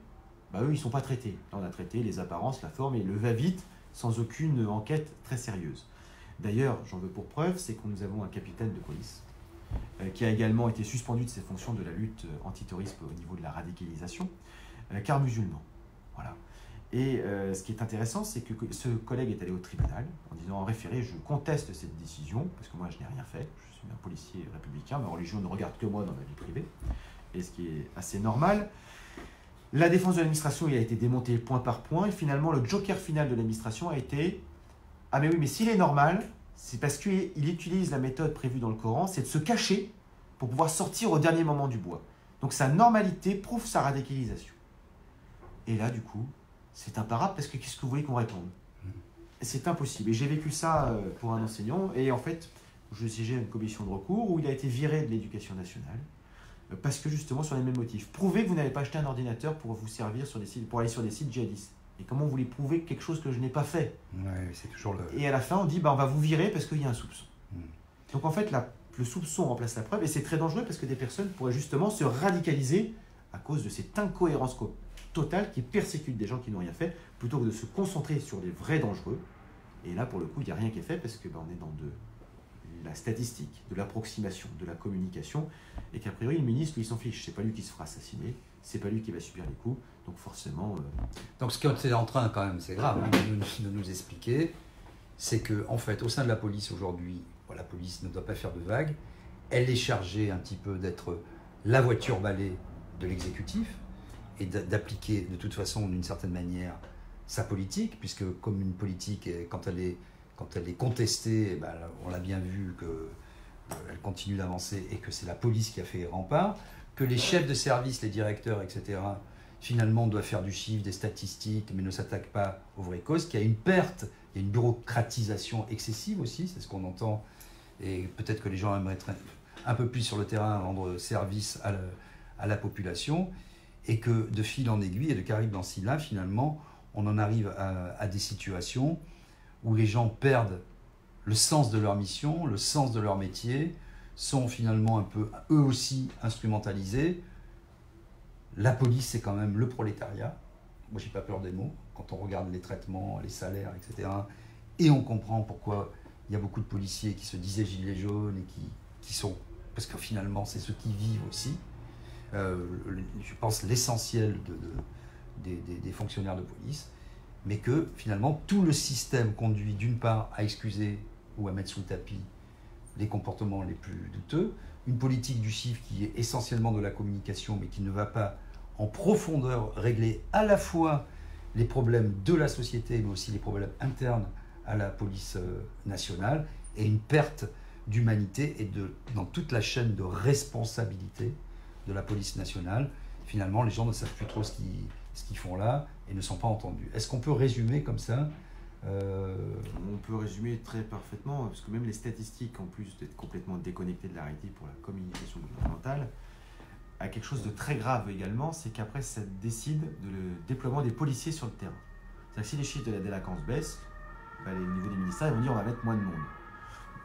bah, eux, ils ne sont pas traités. Là, on a traité les apparences, la forme et le va-vite, sans aucune enquête très sérieuse. D'ailleurs, j'en veux pour preuve, c'est que nous avons un capitaine de police euh, qui a également été suspendu de ses fonctions de la lutte antiterroriste au niveau de la radicalisation, euh, car musulman. Voilà. Et euh, ce qui est intéressant, c'est que ce collègue est allé au tribunal en disant en référé, je conteste cette décision, parce que moi je n'ai rien fait, je suis un policier républicain, ma religion ne regarde que moi dans ma vie privée, et ce qui est assez normal. La défense de l'administration a été démontée point par point, et finalement le joker final de l'administration a été « Ah mais oui, mais s'il est normal, c'est parce qu'il utilise la méthode prévue dans le Coran, c'est de se cacher pour pouvoir sortir au dernier moment du bois. » Donc sa normalité prouve sa radicalisation. Et là du coup, c'est imparable parce que qu'est-ce que vous voulez qu'on réponde? C'est impossible. Et j'ai vécu ça pour un enseignant, et en fait, je siégeais à une commission de recours où il a été viré de l'éducation nationale, parce que justement sur les mêmes motifs. Prouvez que vous n'avez pas acheté un ordinateur pour vous servir sur des sites, pour aller sur des sites djihadistes. Et comment vous voulez prouver quelque chose que je n'ai pas fait? Ouais, c'est toujours le... Et à la fin, on dit, bah, on va vous virer parce qu'il y a un soupçon. Mm. Donc en fait, la, le soupçon remplace la preuve, et c'est très dangereux parce que des personnes pourraient justement se radicaliser à cause de cette incohérence totale qui persécute des gens qui n'ont rien fait, plutôt que de se concentrer sur les vrais dangereux. Et là, pour le coup, il n'y a rien qui est fait parce que bah, on est dans de la statistique, de l'approximation, de la communication, et qu'a priori, le ministre, lui, il s'en fiche. C'est pas lui qui se fera assassiner, c'est pas lui qui va subir les coups, donc forcément... Euh... Donc ce qu'on est en train, quand même, c'est grave, hein, de, de nous expliquer, c'est que, en fait, au sein de la police, aujourd'hui, bon, la police ne doit pas faire de vagues, elle est chargée un petit peu d'être la voiture balai de l'exécutif, et d'appliquer, de toute façon, d'une certaine manière, sa politique, puisque comme une politique, quand elle est... Quand elle est contestée, ben, on l'a bien vu qu'elle continue d'avancer et que c'est la police qui a fait rempart, que les chefs de service, les directeurs, et cetera, finalement, doivent faire du chiffre, des statistiques, mais ne s'attaquent pas aux vraies causes, qu'il y a une perte, il y a une bureaucratisation excessive aussi, c'est ce qu'on entend, et peut-être que les gens aimeraient être un peu plus sur le terrain, rendre service à la, à la population, et que de fil en aiguille et de carib dans Silla, finalement, on en arrive à, à des situations où les gens perdent le sens de leur mission, le sens de leur métier, sont finalement un peu, eux aussi, instrumentalisés. La police, c'est quand même le prolétariat. Moi, j'ai pas peur des mots. Quand on regarde les traitements, les salaires, et cetera, et on comprend pourquoi il y a beaucoup de policiers qui se disaient gilets jaunes et qui, qui sont... Parce que finalement, c'est ceux qui vivent aussi. Euh, je pense l'essentiel de, de, des, des, des fonctionnaires de police. Mais que, finalement, tout le système conduit, d'une part, à excuser ou à mettre sous le tapis les comportements les plus douteux, une politique du chiffre qui est essentiellement de la communication, mais qui ne va pas en profondeur régler à la fois les problèmes de la société, mais aussi les problèmes internes à la police nationale, et une perte d'humanité et de, dans toute la chaîne de responsabilité de la police nationale. Finalement, les gens ne savent plus trop ce qu'ils ce qu'ils font là et ne sont pas entendus. Est-ce qu'on peut résumer comme ça ? Euh... On peut résumer très parfaitement, parce que même les statistiques, en plus d'être complètement déconnectées de la réalité pour la communication gouvernementale, a quelque chose de très grave également, c'est qu'après ça décide de le déploiement des policiers sur le terrain. C'est-à-dire que si les chiffres de la délinquance baissent, ben, les niveaux des ministères ils vont dire on va mettre moins de monde.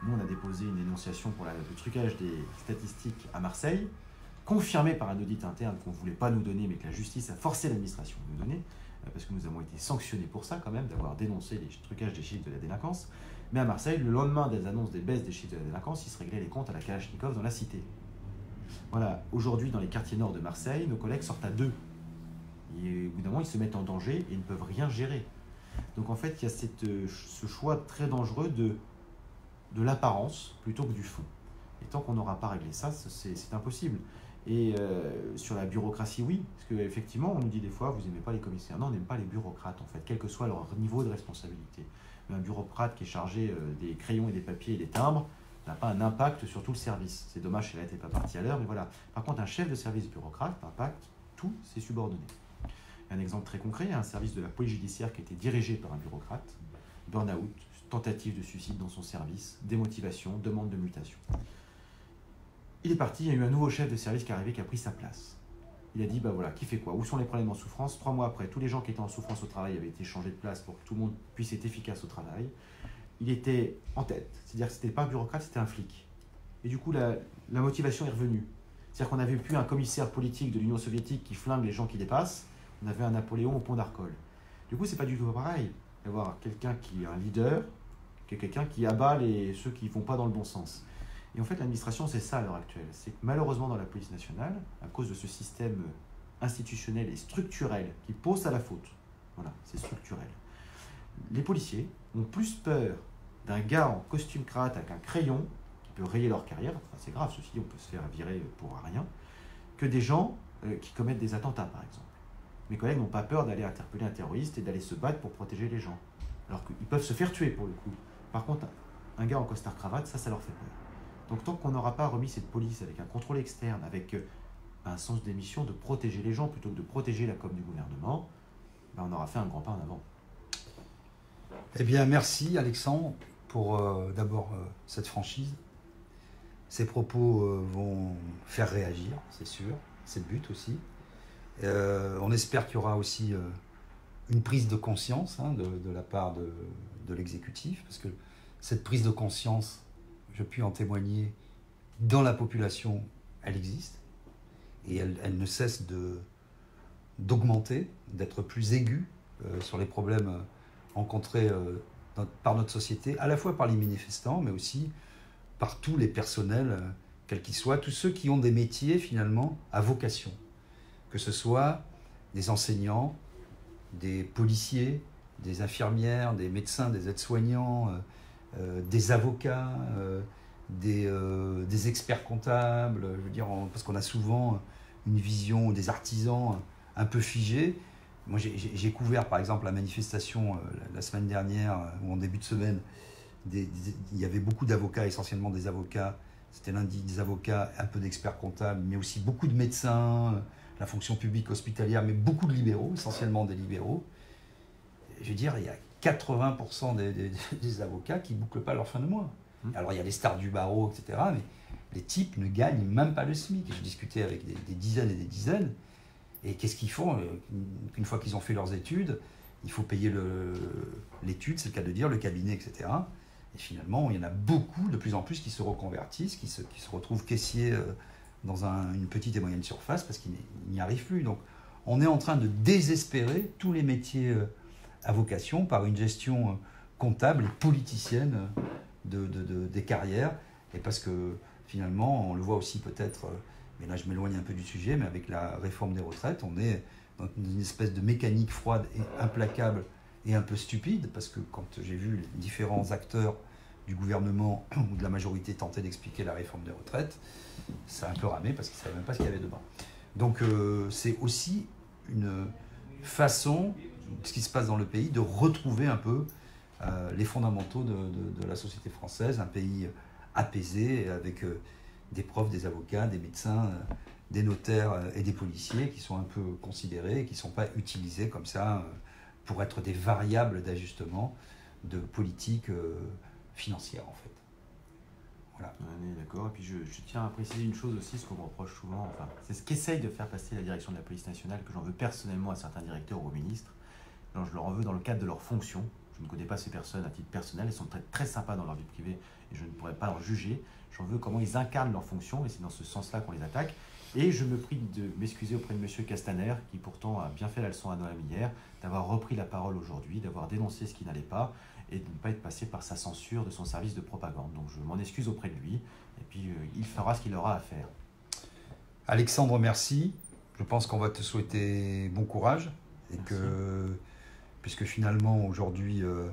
Nous on a déposé une dénonciation pour la, le trucage des statistiques à Marseille, confirmée par un audit interne qu'on ne voulait pas nous donner, mais que la justice a forcé l'administration de nous donner, parce que nous avons été sanctionnés pour ça quand même, d'avoir dénoncé les trucages des chiffres de la délinquance. Mais à Marseille, le lendemain des annonces des baisses des chiffres de la délinquance, ils se réglaient les comptes à la Kalachnikov dans la cité. Voilà, aujourd'hui dans les quartiers nord de Marseille, nos collègues sortent à deux. Et au bout d'un moment, ils se mettent en danger et ils ne peuvent rien gérer. Donc en fait, il y a cette, ce choix très dangereux de, de l'apparence plutôt que du fond. Et tant qu'on n'aura pas réglé ça, c'est impossible. Et euh, sur la bureaucratie, oui, parce qu'effectivement, on nous dit des fois, vous n'aimez pas les commissaires. Non, on n'aime pas les bureaucrates, en fait, quel que soit leur niveau de responsabilité. Mais un bureaucrate qui est chargé euh, des crayons et des papiers et des timbres n'a pas un impact sur tout le service. C'est dommage qu'elle n'était pas partie à l'heure, mais voilà. Par contre, un chef de service bureaucrate impacte tous ses subordonnés. Un exemple très concret, un service de la police judiciaire qui a été dirigé par un bureaucrate, burn-out, tentative de suicide dans son service, démotivation, demande de mutation. Il est parti, il y a eu un nouveau chef de service qui est arrivé, qui a pris sa place. Il a dit, bah voilà, qui fait quoi? Où sont les problèmes en souffrance? Trois mois après, tous les gens qui étaient en souffrance au travail avaient été changés de place pour que tout le monde puisse être efficace au travail. Il était en tête, c'est-à-dire que ce n'était pas un bureaucrate, c'était un flic. Et du coup, la, la motivation est revenue. C'est-à-dire qu'on n'avait plus un commissaire politique de l'Union soviétique qui flingue les gens qui dépassent, on avait un Napoléon au pont d'Arcole. Du coup, c'est pas du tout pareil d'avoir quelqu'un qui est un leader, que quelqu'un qui abat les, ceux qui ne vont pas dans le bon sens. Et en fait, l'administration, c'est ça à l'heure actuelle. C'est que malheureusement, dans la police nationale, à cause de ce système institutionnel et structurel qui pose à la faute, voilà, c'est structurel, les policiers ont plus peur d'un gars en costume cravate avec un crayon qui peut rayer leur carrière, enfin c'est grave, ceci, on peut se faire virer pour rien, que des gens euh, qui commettent des attentats, par exemple. Mes collègues n'ont pas peur d'aller interpeller un terroriste et d'aller se battre pour protéger les gens, alors qu'ils peuvent se faire tuer pour le coup. Par contre, un gars en costard cravate, ça, ça leur fait peur. Donc tant qu'on n'aura pas remis cette police avec un contrôle externe, avec un sens des missions de protéger les gens plutôt que de protéger la com du gouvernement, ben, on aura fait un grand pas en avant. Eh bien merci Alexandre pour euh, d'abord euh, cette franchise. Ces propos euh, vont faire réagir, c'est sûr, c'est le but aussi. Euh, on espère qu'il y aura aussi euh, une prise de conscience hein, de, de la part de, de l'exécutif, parce que cette prise de conscience, je puis en témoigner, dans la population, elle existe. Et elle, elle ne cesse d'augmenter, d'être plus aiguë euh, sur les problèmes rencontrés euh, dans, par notre société, à la fois par les manifestants, mais aussi par tous les personnels, euh, quels qu'ils soient, tous ceux qui ont des métiers, finalement, à vocation. Que ce soit des enseignants, des policiers, des infirmières, des médecins, des aides-soignants, euh, Euh, des avocats, euh, des, euh, des experts comptables, je veux dire, on, parce qu'on a souvent une vision des artisans un peu figée. Moi, j'ai couvert, par exemple, la manifestation euh, la, la semaine dernière, ou en début de semaine, des, des, il y avait beaucoup d'avocats, essentiellement des avocats, c'était lundi, des avocats, un peu d'experts comptables, mais aussi beaucoup de médecins, la fonction publique hospitalière, mais beaucoup de libéraux, essentiellement des libéraux. Je veux dire, il y a quatre-vingts pour cent des, des, des avocats qui ne bouclent pas leur fin de mois. Alors, il y a les stars du barreau, et cetera, mais les types ne gagnent même pas le SMIC. J'ai discuté avec des, des dizaines et des dizaines. Et qu'est-ce qu'ils font? Une fois qu'ils ont fait leurs études, il faut payer l'étude, c'est le cas de dire, le cabinet, et cetera. Et finalement, il y en a beaucoup, de plus en plus, qui se reconvertissent, qui se, qui se retrouvent caissiers dans un, une petite et moyenne surface parce qu'ils n'y arrivent plus. Donc, on est en train de désespérer tous les métiers à vocation par une gestion comptable et politicienne de, de, de, des carrières. Et parce que finalement, on le voit aussi peut-être, mais là je m'éloigne un peu du sujet, mais avec la réforme des retraites, on est dans une espèce de mécanique froide et implacable et un peu stupide, parce que quand j'ai vu les différents acteurs du gouvernement ou de la majorité tenter d'expliquer la réforme des retraites, ça a un peu ramé parce qu'ils ne savaient même pas ce qu'il y avait dedans. Donc euh, c'est aussi une façon, ce qui se passe dans le pays, de retrouver un peu euh, les fondamentaux de, de, de la société française, un pays apaisé avec euh, des profs, des avocats, des médecins, euh, des notaires et des policiers qui sont un peu considérés et qui ne sont pas utilisés comme ça euh, pour être des variables d'ajustement de politique euh, financière en fait. Voilà. Ouais, d'accord. Et puis je, je tiens à préciser une chose aussi, ce qu'on me reproche souvent, enfin, c'est ce qu'essaye de faire passer la direction de la police nationale, que j'en veux personnellement à certains directeurs ou aux ministres. Alors, je leur en veux dans le cadre de leur fonction. Je ne connais pas ces personnes à titre personnel, elles sont très, très sympas dans leur vie privée et je ne pourrais pas leur juger. J'en veux comment ils incarnent leur fonction et c'est dans ce sens-là qu'on les attaque. Et je me prie de m'excuser auprès de M. Castaner, qui pourtant a bien fait la leçon à Noam hier, d'avoir repris la parole aujourd'hui, d'avoir dénoncé ce qui n'allait pas et de ne pas être passé par sa censure de son service de propagande. Donc je m'en excuse auprès de lui et puis euh, il fera ce qu'il aura à faire. Alexandre, merci. Je pense qu'on va te souhaiter bon courage et merci. que... Puisque finalement, aujourd'hui, euh,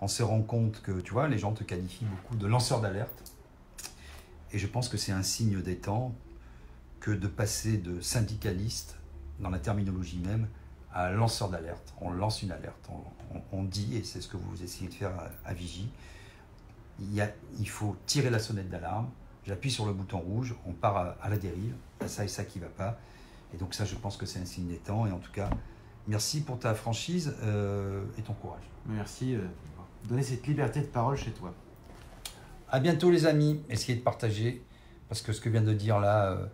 on se rend compte que, tu vois, les gens te qualifient beaucoup de lanceur d'alerte. Et je pense que c'est un signe des temps que de passer de syndicaliste, dans la terminologie même, à lanceur d'alerte. On lance une alerte, on, on, on dit, et c'est ce que vous essayez de faire à, à Vigie, il, y a, il faut tirer la sonnette d'alarme, j'appuie sur le bouton rouge, on part à, à la dérive, il y a ça et ça qui ne va pas. Et donc ça, je pense que c'est un signe des temps, et en tout cas... Merci pour ta franchise euh, et ton courage. Merci euh, de donner cette liberté de parole chez toi. À bientôt les amis. Essayez de partager parce que ce que vient de dire là euh,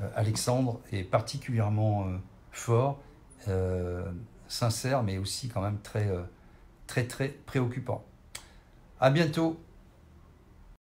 euh, Alexandre est particulièrement euh, fort, euh, sincère, mais aussi quand même très, euh, très, très préoccupant. À bientôt.